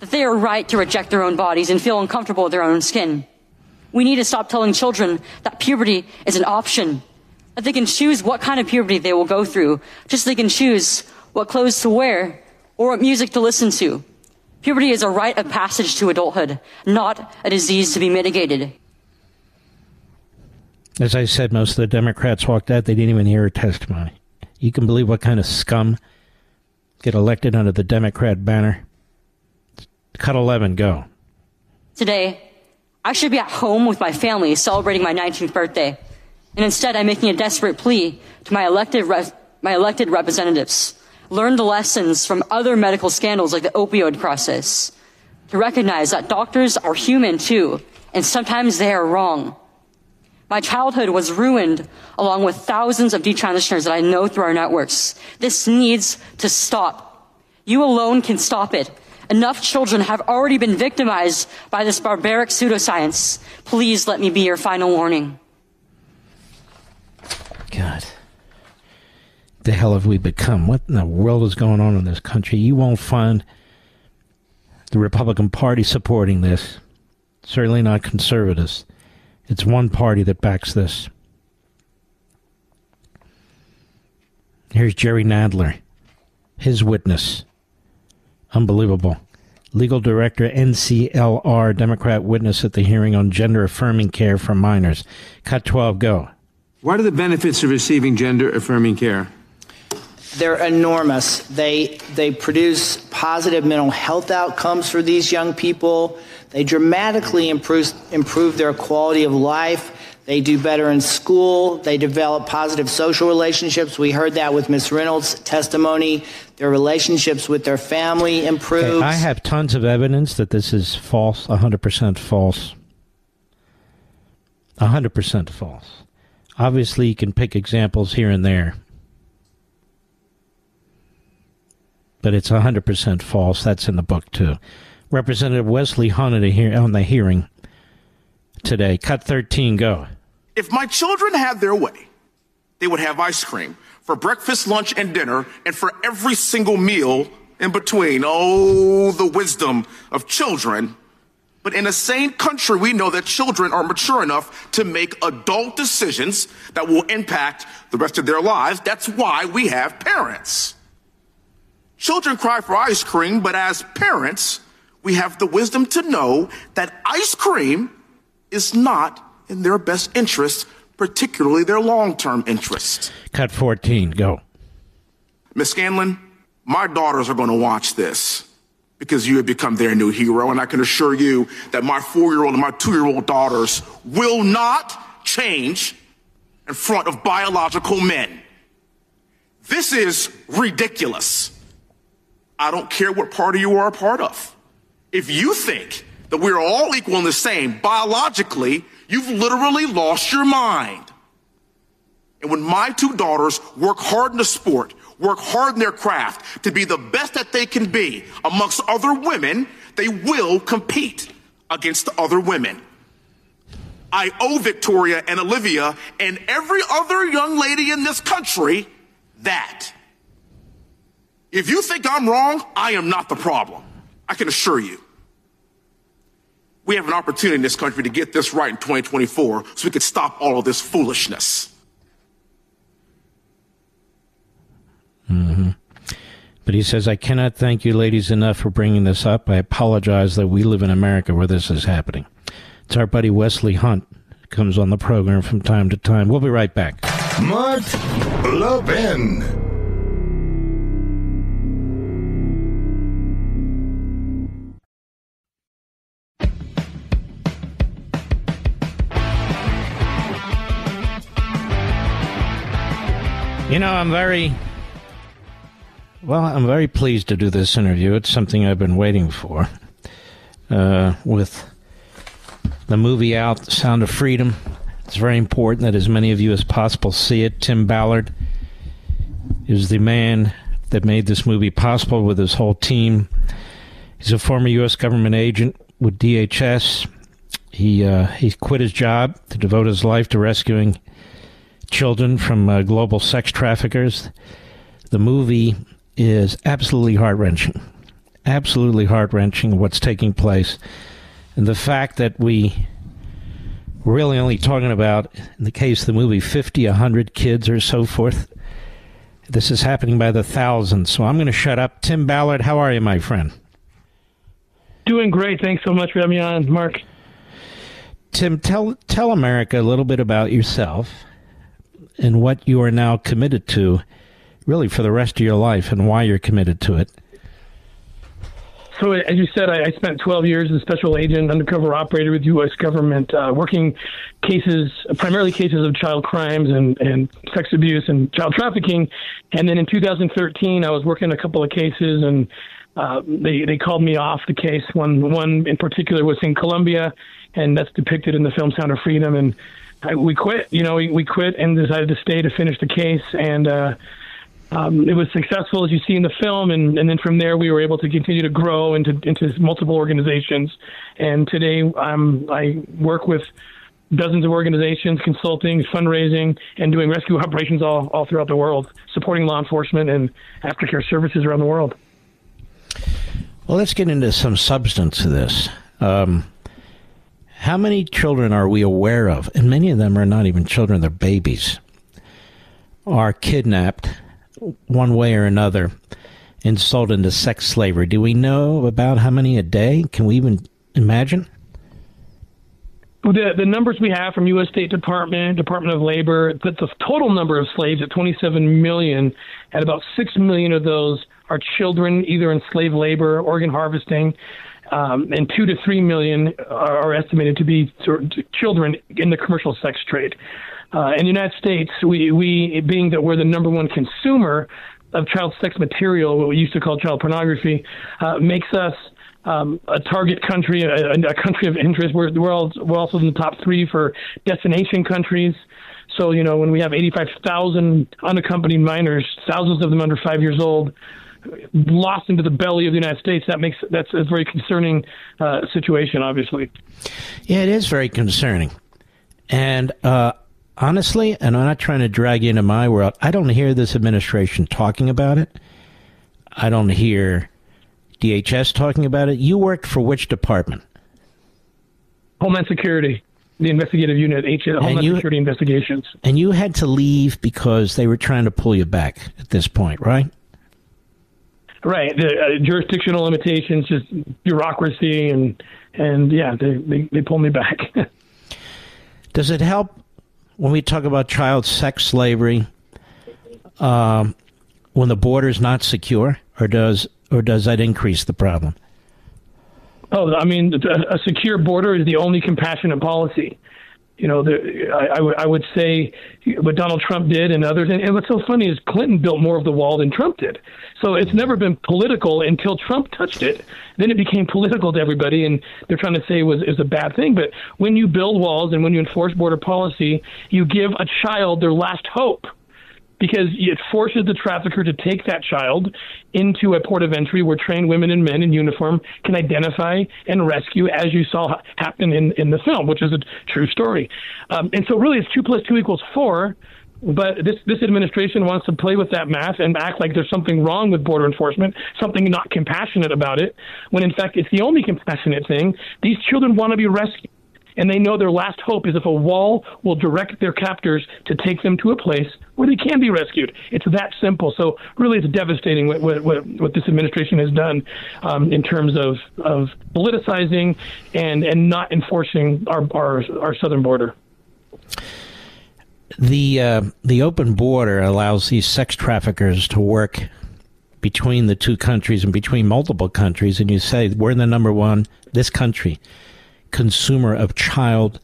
that they are right to reject their own bodies and feel uncomfortable with their own skin. We need to stop telling children that puberty is an option, that they can choose what kind of puberty they will go through, just so they can choose what clothes to wear or what music to listen to. Puberty is a rite of passage to adulthood, not a disease to be mitigated. As I said, most of the Democrats walked out. They didn't even hear her testimony. You can believe what kind of scum get elected under the Democrat banner. Cut eleven, go. Today, I should be at home with my family celebrating my nineteenth birthday. And instead, I'm making a desperate plea to my elected, re- my elected representatives. Learn the lessons from other medical scandals like the opioid crisis, to recognize that doctors are human too, and sometimes they are wrong. My childhood was ruined along with thousands of detransitioners that I know through our networks. This needs to stop. You alone can stop it. Enough children have already been victimized by this barbaric pseudoscience. Please let me be your final warning. God. The hell have we become? What in the world is going on in this country? You won't find the Republican Party supporting this. Certainly not conservatives. It's one party that backs this. Here's Jerry Nadler, his witness. Unbelievable. Legal director, N C L R, Democrat witness at the hearing on gender-affirming care for minors. Cut twelve, go. What are the benefits of receiving gender-affirming care? They're enormous. They they produce positive mental health outcomes for these young people. They dramatically improve, improve their quality of life. They do better in school. They develop positive social relationships. We heard that with Miz Reynolds' testimony. Their relationships with their family improves. Okay, I have tons of evidence that this is false, one hundred percent false. one hundred percent false. Obviously, you can pick examples here and there. But it's one hundred percent false. That's in the book, too. Representative Wesley Hunt on the hearing today. Cut thirteen, go. If my children had their way, they would have ice cream for breakfast, lunch, and dinner, and for every single meal in between. Oh, the wisdom of children. But in a sane country, we know that children are mature enough to make adult decisions that will impact the rest of their lives. That's why we have parents. Children cry for ice cream, but as parents, we have the wisdom to know that ice cream is not in their best interest, particularly their long-term interest. Cut fourteen, go. Miz Scanlon, my daughters are going to watch this because you have become their new hero, and I can assure you that my four-year-old and my two-year-old daughters will not change in front of biological men. This is ridiculous. I don't care what party you are a part of. If you think that we're all equal and the same biologically, you've literally lost your mind. And when my two daughters work hard in the sport, work hard in their craft to be the best that they can be amongst other women, they will compete against other women. I owe Victoria and Olivia and every other young lady in this country that. If you think I'm wrong, I am not the problem. I can assure you. We have an opportunity in this country to get this right in twenty twenty-four so we could stop all of this foolishness. Mm-hmm. But he says, I cannot thank you ladies enough for bringing this up. I apologize that we live in America where this is happening. It's our buddy Wesley Hunt who comes on the program from time to time. We'll be right back. Mark Levin. You know, I'm very, well, I'm very pleased to do this interview. It's something I've been waiting for. Uh, with the movie out, The Sound of Freedom, it's very important that as many of you as possible see it. Tim Ballard is the man that made this movie possible with his whole team. He's a former U S government agent with D H S. He uh, he quit his job to devote his life to rescuing children from uh, global sex traffickers. The movie is absolutely heart-wrenching, absolutely heart-wrenching what's taking place. And the fact that we we're really only talking about, in the case of the movie, fifty, one hundred kids or so forth. This is happening by the thousands. So I'm going to shut up. Tim Ballard, how are you, my friend? Doing great. Thanks so much for having me on, Mark. Tim, tell tell America a little bit about yourself and what you are now committed to, really, for the rest of your life and why you're committed to it. So, as you said, I, I spent twelve years as a special agent, undercover operator with U S government, uh, working cases, primarily cases of child crimes and, and sex abuse and child trafficking. And then in two thousand thirteen, I was working a couple of cases, and uh, they, they called me off the case. One, one in particular was in Colombia, and that's depicted in the film Sound of Freedom. And I, we quit, you know, we, we quit and decided to stay to finish the case. And, uh, Um, it was successful, as you see in the film, and, and then from there we were able to continue to grow into into multiple organizations. And today um, I work with dozens of organizations, consulting, fundraising, and doing rescue operations all, all throughout the world, supporting law enforcement and aftercare services around the world. Well, let's get into some substance of this. Um, how many children are we aware of? And many of them are not even children, they're babies, are kidnapped one way or another and sold into sex slavery. Do we know about how many a day? Can we even imagine? The, the numbers we have from U S. State Department, Department of Labor, but the total number of slaves at twenty-seven million, and about six million of those are children, either in slave labor, organ harvesting, um, and two to three million are estimated to be children in the commercial sex trade. Uh, in the United States, we, we, being that we're the number one consumer of child sex material, what we used to call child pornography, uh, makes us um, a target country, a, a country of interest. We're, we're, all, we're also in the top three for destination countries. So, you know, when we have eighty-five thousand unaccompanied minors, thousands of them under five years old, lost into the belly of the United States, that makes that's a very concerning uh, situation, obviously. Yeah, it is very concerning. And, uh, honestly, and I'm not trying to drag you into my world, I don't hear this administration talking about it. I don't hear D H S talking about it. You worked for which department? Homeland Security, the investigative unit, H H S, Homeland you, Security Investigations. And you had to leave because they were trying to pull you back at this point, right? Right. The uh, jurisdictional limitations, just bureaucracy, and, and yeah, they, they, they pulled me back. Does it help? When we talk about child sex slavery, um, when the border is not secure, or does or does that increase the problem? Oh, I mean, a secure border is the only compassionate policy. You know, the, I, I, w- I would say what Donald Trump did and others. And, and what's so funny is Clinton built more of the wall than Trump did. So it's never been political until Trump touched it. Then it became political to everybody. And they're trying to say it was, it was a bad thing. But when you build walls and when you enforce border policy, you give a child their last hope, because it forces the trafficker to take that child into a port of entry where trained women and men in uniform can identify and rescue, as you saw happen in, in the film, which is a true story. Um, and so really it's two plus two equals four, but this, this administration wants to play with that math and act like there's something wrong with border enforcement, something not compassionate about it, when in fact it's the only compassionate thing. These children want to be rescued, and they know their last hope is if a wall will direct their captors to take them to a place where they can be rescued. It's that simple. So really it's devastating what what, what, what this administration has done um, in terms of, of politicizing and, and not enforcing our, our, our southern border. The, uh, the open border allows these sex traffickers to work between the two countries and between multiple countries. And you say, we're the number one, this country, consumer of child,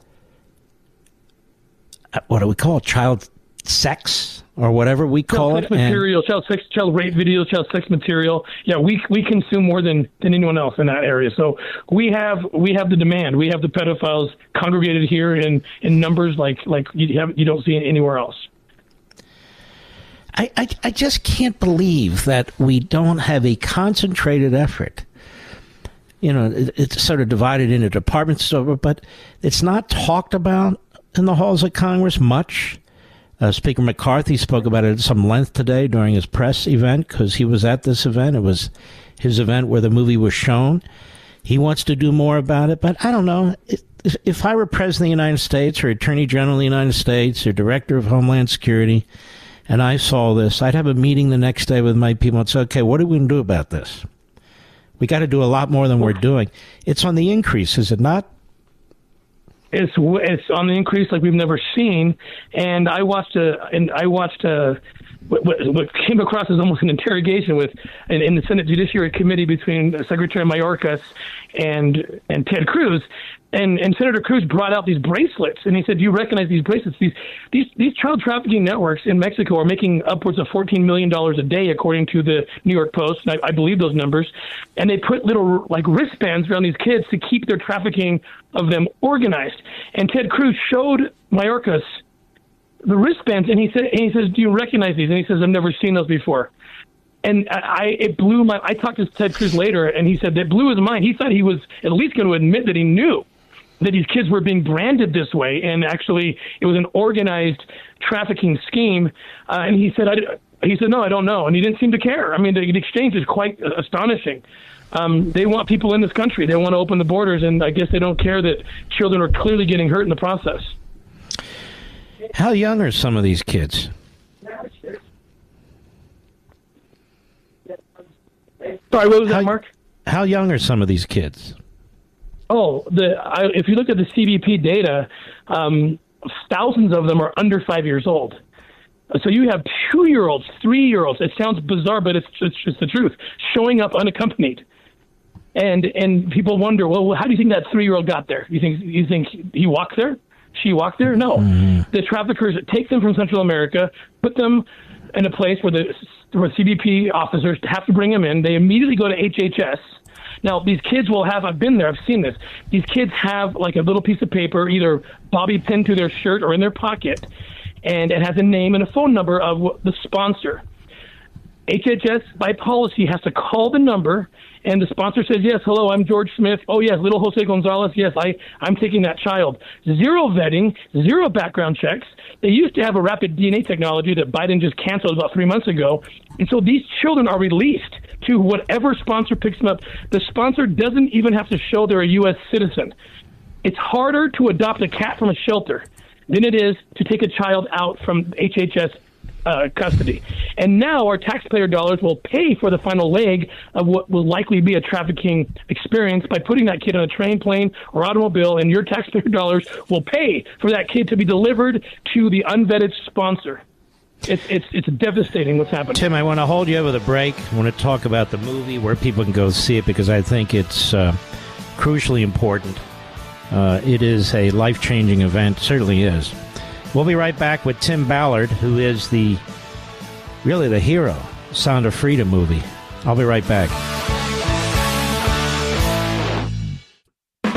what do we call it? Child sex or whatever we call child it. Sex material, and child sex, child rape video, child sex material. Yeah, we we consume more than, than anyone else in that area. So we have we have the demand. We have the pedophiles congregated here in, in numbers like like you have, you don't see anywhere else. I, I, I just can't believe that we don't have a concentrated effort. You know, it, it's sort of divided into departments, but it's not talked about in the halls of Congress much. Uh, Speaker McCarthy spoke about it at some length today during his press event because he was at this event. It was his event where the movie was shown. He wants to do more about it, but I don't know. If, if I were President of the United States or Attorney General of the United States or Director of Homeland Security, and I saw this, I'd have a meeting the next day with my people and say, okay, what are we going to do about this? We got to do a lot more than we're doing. It's on the increase, is it not? It's it's on the increase like we've never seen. And I watched a and I watched a what, what came across as almost an interrogation with in, in the Senate Judiciary Committee between Secretary Mayorkas and and Ted Cruz. And and Senator Cruz brought out these bracelets, and he said, "Do you recognize these bracelets? These these these child trafficking networks in Mexico are making upwards of fourteen million dollars a day, according to the New York Post. And I, I believe those numbers. And they put little like wristbands around these kids to keep their trafficking of them organized." And Ted Cruz showed Mayorkas the wristbands, and he said, and he says, "Do you recognize these?" And he says, "I've never seen those before." And I, it blew my. I talked to Ted Cruz later, and he said that blew his mind. He thought he was at least going to admit that he knew that these kids were being branded this way, and actually it was an organized trafficking scheme. Uh, and he said, I, he said, no, I don't know. And he didn't seem to care. I mean, the, the exchange is quite astonishing. Um, they want people in this country. They want to open the borders, and I guess they don't care that children are clearly getting hurt in the process. How young are some of these kids? Sorry, what was how, that, Mark? How young are some of these kids? Oh, the I, if you look at the C B P data, um, thousands of them are under five years old. So you have two-year-olds, three-year-olds. It sounds bizarre, but it's it's just the truth. Showing up unaccompanied, and and people wonder, well, how do you think that three-year-old got there? You think you think he walked there? She walked there? No. Mm-hmm. The traffickers take them from Central America, put them in a place where the where C B P officers have to bring them in. They immediately go to H H S. Now, these kids will have, I've been there, I've seen this. These kids have like a little piece of paper, either bobby pinned to their shirt or in their pocket, and it has a name and a phone number of the sponsor. H H S, by policy, has to call the number, and the sponsor says, yes, hello, I'm George Smith. Oh, yes, little Jose Gonzalez. Yes, I, I'm taking that child. Zero vetting, zero background checks. They used to have a rapid D N A technology that Biden just canceled about three months ago. And so these children are released to whatever sponsor picks them up. The sponsor doesn't even have to show they're a U S citizen. It's harder to adopt a cat from a shelter than it is to take a child out from H H S Uh, custody. And now our taxpayer dollars will pay for the final leg of what will likely be a trafficking experience by putting that kid on a train, plane, or automobile, and your taxpayer dollars will pay for that kid to be delivered to the unvetted sponsor. It's it's, it's devastating what's happening. Tim, I want to hold you over the break. I want to talk about the movie, where people can go see it, because I think it's uh, crucially important. Uh, it is a life-changing event, certainly is. We'll be right back with Tim Ballard, who is the really the hero, Sound of Freedom movie. I'll be right back.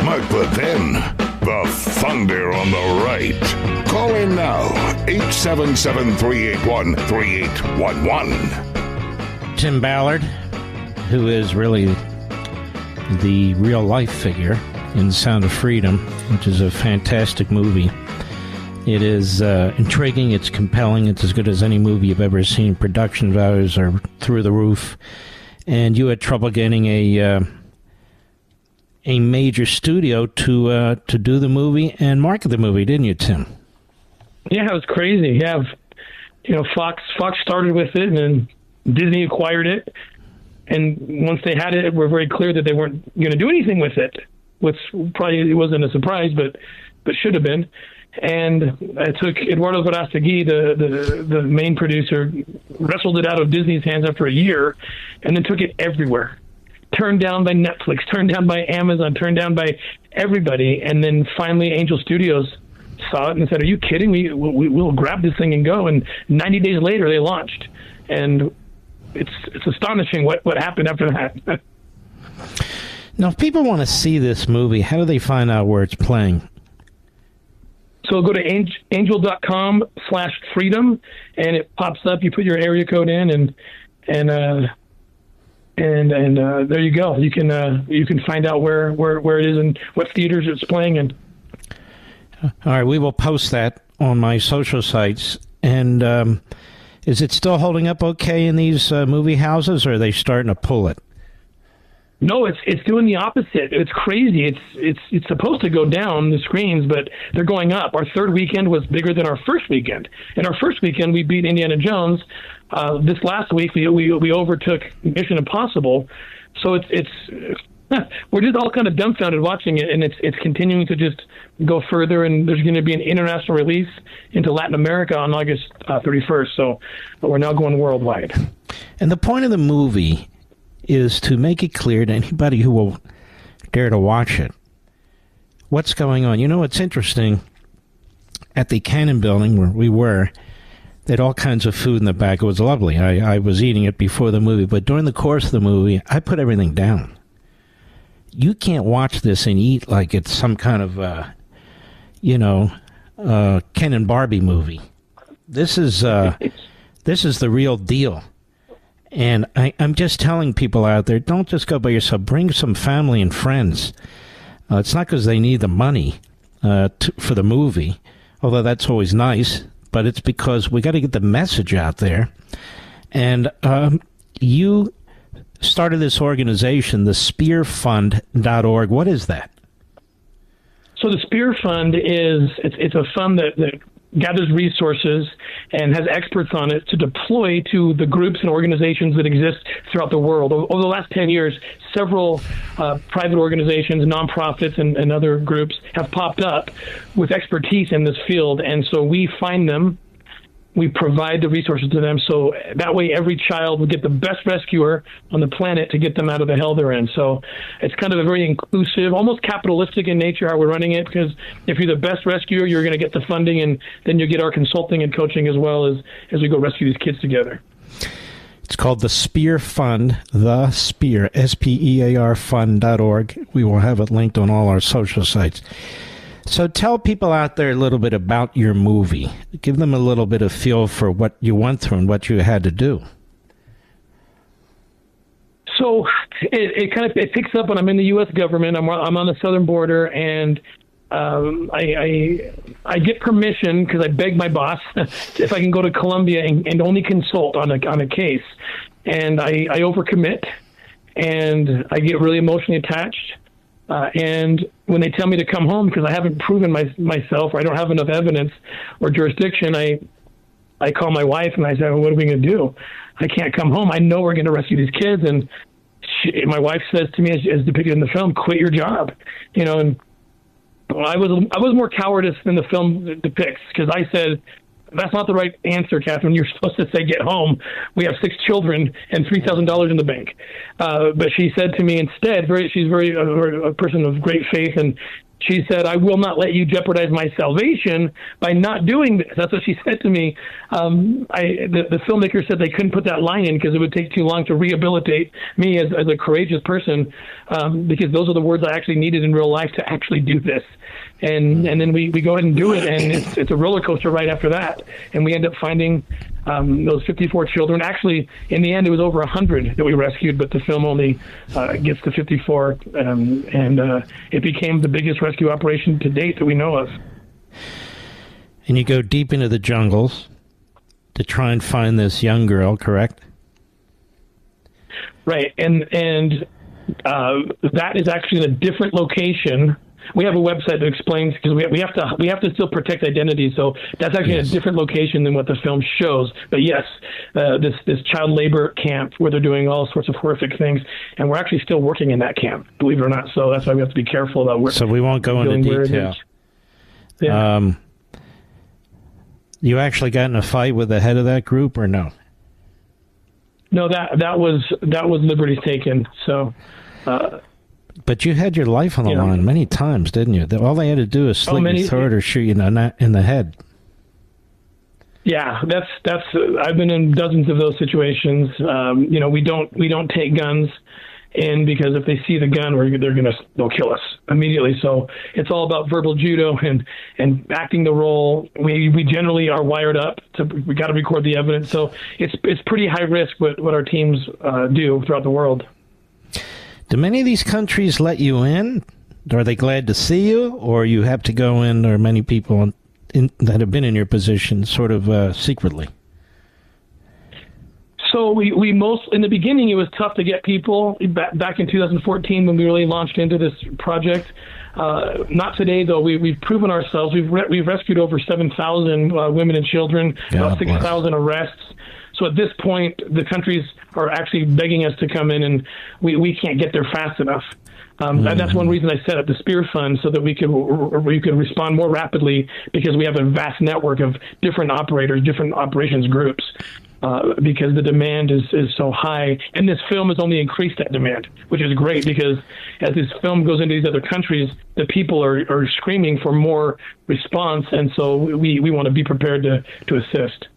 Mark Levin, the thunder on the right. Call in now, eight seven seven, three eight one, three eight one one. Tim Ballard, who is really the real-life figure in Sound of Freedom, which is a fantastic movie. It is uh, intriguing, it's compelling, it's as good as any movie you've ever seen. Production values are through the roof. And you had trouble getting a uh, a major studio to uh, to do the movie and market the movie, didn't you, Tim? Yeah, it was crazy. Yeah, you know, Fox Fox started with it, and then Disney acquired it. And once they had it, it were very clear that they weren't going to do anything with it, which probably wasn't a surprise, but but should have been. And it took Eduardo Verástegui, the, the the main producer, wrestled it out of Disney's hands after a year, and then took it everywhere. Turned down by Netflix, turned down by Amazon, turned down by everybody, and then finally Angel Studios saw it and said, are you kidding? We, we, we'll grab this thing and go. And ninety days later, they launched. And it's it's astonishing what, what happened after that. Now, if people want to see this movie, how do they find out where it's playing? So go to angel.com slash freedom, and it pops up. You put your area code in, and and uh, and and uh, there you go. You can uh, you can find out where, where, where it is and what theaters it's playing in. All right, we will post that on my social sites. And um, is it still holding up okay in these uh, movie houses, or are they starting to pull it? No, it's it's doing the opposite. It's crazy. It's it's it's supposed to go down the screens, but they're going up. Our third weekend was bigger than our first weekend. And our first weekend, we beat Indiana Jones. Uh, this last week, we, we we overtook Mission Impossible. So it's it's we're just all kind of dumbfounded watching it, and it's it's continuing to just go further. And there's going to be an international release into Latin America on August uh, thirty-first. So we're now going worldwide. And the point of the movie is to make it clear to anybody who will dare to watch it what's going on. You know, it's interesting, at the Cannon Building where we were, they had all kinds of food in the back. It was lovely. I, I was eating it before the movie, but during the course of the movie, I put everything down. You can't watch this and eat like it's some kind of, uh, you know, uh, Ken and Barbie movie. This is, uh, this is the real deal. And I, I'm just telling people out there, don't just go by yourself. Bring some family and friends. Uh, it's not because they need the money uh, to, for the movie, although that's always nice, but it's because we got to get the message out there. And um, you started this organization, the spear fund dot org. What is that? So the Spear Fund is it's, it's a fund that, that gathers resources and has experts on it to deploy to the groups and organizations that exist throughout the world. Over the last ten years, several uh, private organizations, nonprofits, and, and other groups have popped up with expertise in this field. And so we find them, we provide the resources to them, so that way every child will get the best rescuer on the planet to get them out of the hell they're in. So it's kind of a very inclusive, almost capitalistic in nature how we're running it, because if you're the best rescuer, you're going to get the funding, and then you get our consulting and coaching as well as, as we go rescue these kids together. It's called the Spear Fund, the Spear, S P E A R fund dot org. We will have it linked on all our social sites. So tell people out there a little bit about your movie. Give them a little bit of feel for what you went through and what you had to do. So it, it kind of it picks up when I'm in the U S government. I'm I'm on the southern border, and um, I, I I get permission, because I beg my boss if I can go to Colombia and, and only consult on a on a case, and I, I overcommit, and I get really emotionally attached. Uh, and when they tell me to come home because I haven't proven my, myself, or I don't have enough evidence or jurisdiction, I I call my wife and I say, well, what are we going to do? I can't come home. I know we're going to rescue these kids. And she, my wife says to me, as, as depicted in the film, quit your job. You know, and well, I was I was more cowardice than the film depicts, because I said, that's not the right answer, Catherine. You're supposed to say, get home. We have six children and three thousand dollars in the bank. Uh, but she said to me instead, very, she's very uh, a person of great faith, and she said, I will not let you jeopardize my salvation by not doing this. That's what she said to me. Um, I, the, the filmmaker said they couldn't put that line in because it would take too long to rehabilitate me as, as a courageous person, um, because those are the words I actually needed in real life to actually do this. And and then we, we go ahead and do it, and it's, it's a roller coaster right after that. And we end up finding um, those fifty-four children. Actually, in the end, it was over one hundred that we rescued, but the film only uh, gets to fifty-four. Um, and uh, it became the biggest rescue operation to date that we know of. And you go deep into the jungles to try and find this young girl, correct? Right. And, and uh, that is actually in a different location. We have a website that explains, because we we have to we have to still protect identity. So that's actually yes. a different location than what the film shows. But yes, uh, this this child labor camp where they're doing all sorts of horrific things, and we're actually still working in that camp, believe it or not. So that's why we have to be careful about where. So we won't go into detail. Yeah. Um, you actually got in a fight with the head of that group, or no? No, that that was that was liberties taken. So. Uh, But you had your life on the you line know, many times, didn't you? All they had to do is slit oh, many, your throat or shoot you in the head. Yeah, that's that's. Uh, I've been in dozens of those situations. Um, you know, we don't we don't take guns in because if they see the gun, we're, they're gonna they'll kill us immediately. So it's all about verbal judo and, and acting the role. We we generally are wired up to we got to record the evidence. So it's it's pretty high risk what what our teams uh, do throughout the world. Do many of these countries let you in? Are they glad to see you, or you have to go in? Or many people in, that have been in your position sort of uh, secretly? So we, we most in the beginning, it was tough to get people back, back in two thousand fourteen when we really launched into this project. Uh, not today, though. We, we've proven ourselves. We've re- we've rescued over seven thousand uh, women and children, God about six thousand arrests. So at this point, the countries are actually begging us to come in, and we, we can't get there fast enough. Um, mm-hmm. That's one reason I set up the Spear Fund, so that we could we could respond more rapidly, because we have a vast network of different operators, different operations groups, uh, because the demand is, is so high. And this film has only increased that demand, which is great, because as this film goes into these other countries, the people are, are screaming for more response, and so we, we want to be prepared to, to assist.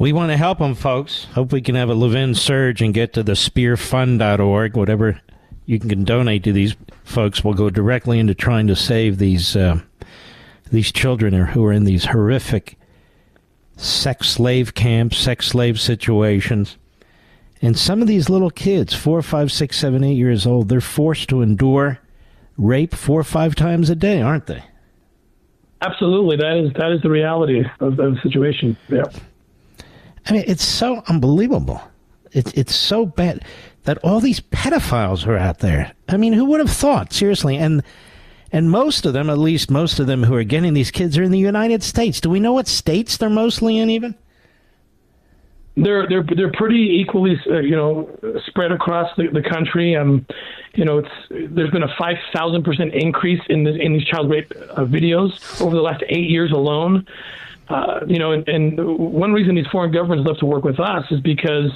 We want to help them, folks. Hope we can have a Levin surge and get to the spear fund dot org. Whatever you can donate to these folks will go directly into trying to save these uh, these children who are in these horrific sex slave camps, sex slave situations. And some of these little kids, four, five, six, seven, eight years old, they're forced to endure rape four or five times a day, aren't they? Absolutely. That is that is the reality of, of the situation. Yeah. I mean, it's so unbelievable. It's it's so bad that all these pedophiles are out there. I mean, who would have thought? Seriously. And and most of them, at least most of them who are getting these kids, are in the United States. Do we know what states they're mostly in even? They're they're they're pretty equally, uh, you know, spread across the, the country. Um, you know, it's there's been a five thousand percent increase in the, in these child rape uh, videos over the last eight years alone. Uh, you know, and, and one reason these foreign governments love to work with us is because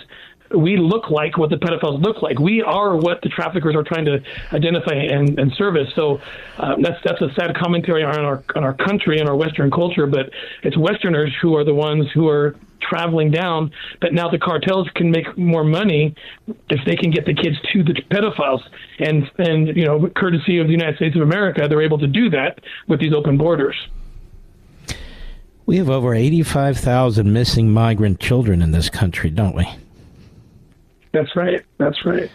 we look like what the pedophiles look like. We are what the traffickers are trying to identify and, and service. So uh, that's that's a sad commentary on our on our country and our Western culture. But it's Westerners who are the ones who are traveling down. But now the cartels can make more money if they can get the kids to the pedophiles. And and you know, courtesy of the United States of America, they're able to do that with these open borders. We have over eighty-five thousand missing migrant children in this country, don't we? That's right. That's right.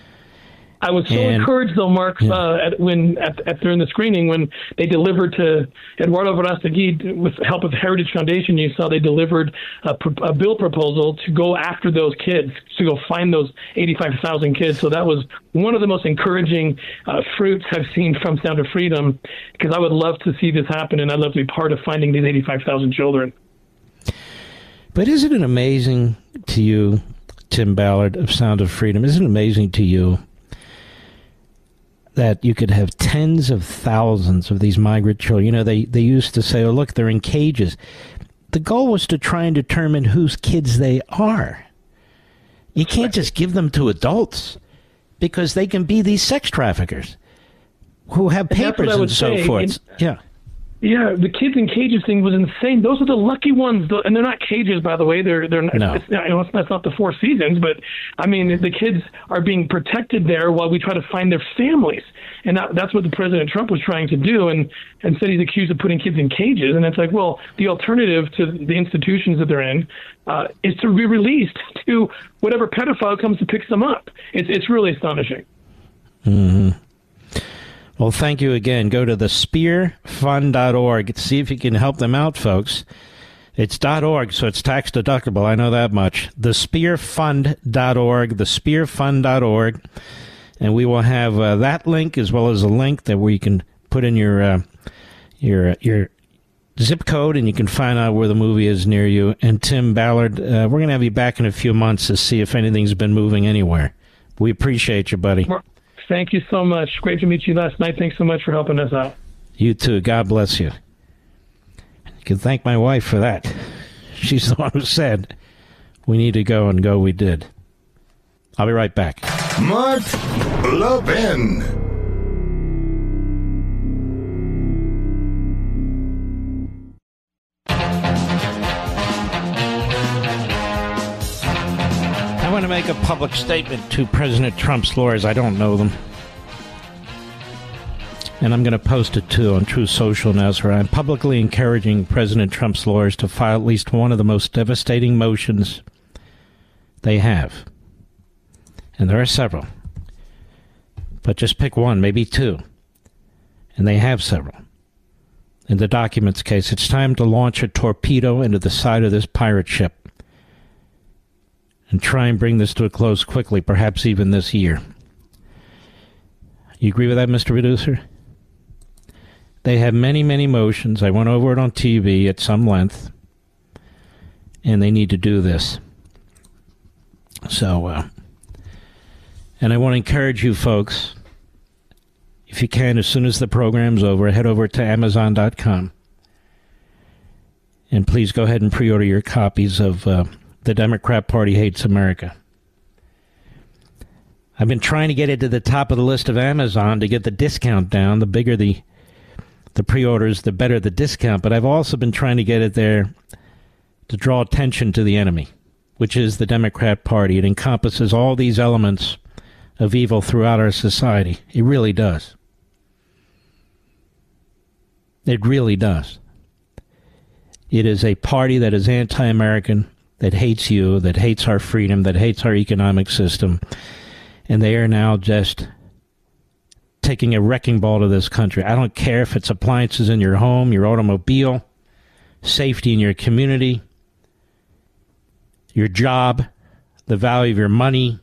I was so and, encouraged, though, Mark, yeah. uh, at, when at, at during the screening when they delivered to Eduardo Verástegui with the help of the Heritage Foundation. You saw they delivered a, a bill proposal to go after those kids, to go find those eighty-five thousand kids. So that was one of the most encouraging uh, fruits I've seen from Sound of Freedom, because I would love to see this happen, and I'd love to be part of finding these eighty-five thousand children. But isn't it amazing to you, Tim Ballard of Sound of Freedom, isn't it amazing to you that you could have tens of thousands of these migrant children? You know, they, they used to say, oh, look, they're in cages. The goal was to try and determine whose kids they are. You can't just give them to adults, because they can be these sex traffickers who have papers and, and so say, forth. In, yeah. Yeah, the kids in cages thing was insane. Those are the lucky ones. And they're not cages, by the way. They're, they're not, no. it's not, you know, that's not the Four Seasons. But, I mean, the kids are being protected there while we try to find their families. And that, that's what the President Trump was trying to do, and, and said he's accused of putting kids in cages. And it's like, well, the alternative to the institutions that they're in uh, is to be released to whatever pedophile comes to pick them up. It's, it's really astonishing. Mm-hmm. Well, thank you again. Go to the spear fund dot org. See if you can help them out, folks. It's .org, so it's tax deductible. I know that much. The spear fund dot org, the spear fund dot org. And we will have uh, that link, as well as a link that where you can put in your uh, your your zip code, and you can find out where the movie is near you. And Tim Ballard, uh, we're going to have you back in a few months to see if anything's been moving anywhere. We appreciate you, buddy. Mark, thank you so much. Great to meet you last night. Thanks so much for helping us out. You too. God bless you. You can thank my wife for that. She's the one who said, we need to go, and go we did. I'll be right back. Mark Levin. I want to make a public statement to President Trump's lawyers. I don't know them. And I'm going to post it, too, on Truth Social now, sir. I'm publicly encouraging President Trump's lawyers to file at least one of the most devastating motions they have. And there are several. But just pick one, maybe two. And they have several. In the documents case, it's time to launch a torpedo into the side of this pirate ship and try and bring this to a close quickly, perhaps even this year. You agree with that, Mister Producer? They have many, many motions. I went over it on T V at some length. And they need to do this. So, uh, and I want to encourage you folks, if you can, as soon as the program's over, head over to Amazon dot com. And please go ahead and pre-order your copies of uh, The Democrat Party Hates America. I've been trying to get it to the top of the list of Amazon to get the discount down. The bigger the the pre-orders, the better the discount. But I've also been trying to get it there to draw attention to the enemy, which is the Democrat Party. It encompasses all these elements of evil throughout our society. It really does. It really does. It is a party that is anti-American, that hates you, that hates our freedom, that hates our economic system. And they are now just taking a wrecking ball to this country. I don't care if it's appliances in your home, your automobile, safety in your community, your job, the value of your money.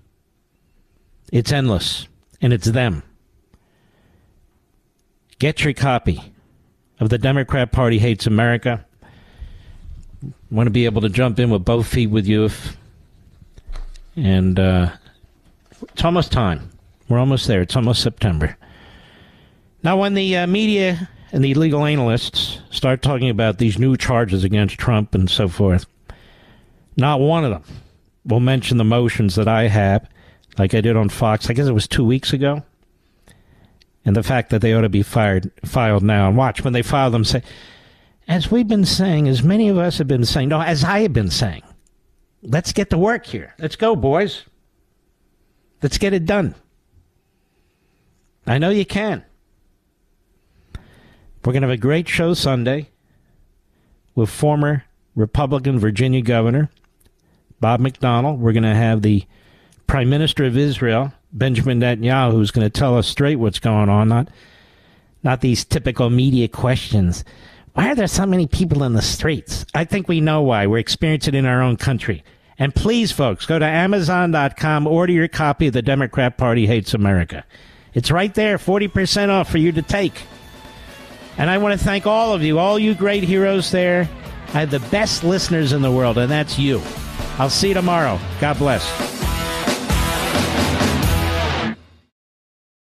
It's endless, and it's them. Get your copy of The Democrat Party Hates America. I want to be able to jump in with both feet with you. If, and... uh It's almost time. We're almost there. It's almost September. Now, when the uh, media and the legal analysts start talking about these new charges against Trump and so forth, not one of them will mention the motions that I have, like I did on Fox, I guess it was two weeks ago, and the fact that they ought to be fired, filed now. And watch, when they file them, say, as we've been saying, as many of us have been saying, no, as I have been saying, let's get to work here. Let's go, boys. Let's get it done. I know you can. We're going to have a great show Sunday with former Republican Virginia Governor Bob McDonnell. We're going to have the Prime Minister of Israel, Benjamin Netanyahu, who's going to tell us straight what's going on, not, not these typical media questions. Why are there so many people in the streets? I think we know why. We're experiencing it in our own country. And please, folks, go to Amazon dot com, order your copy of The Democrat Party Hates America. It's right there, forty percent off for you to take. And I want to thank all of you, all you great heroes there. I have the best listeners in the world, and that's you. I'll see you tomorrow. God bless.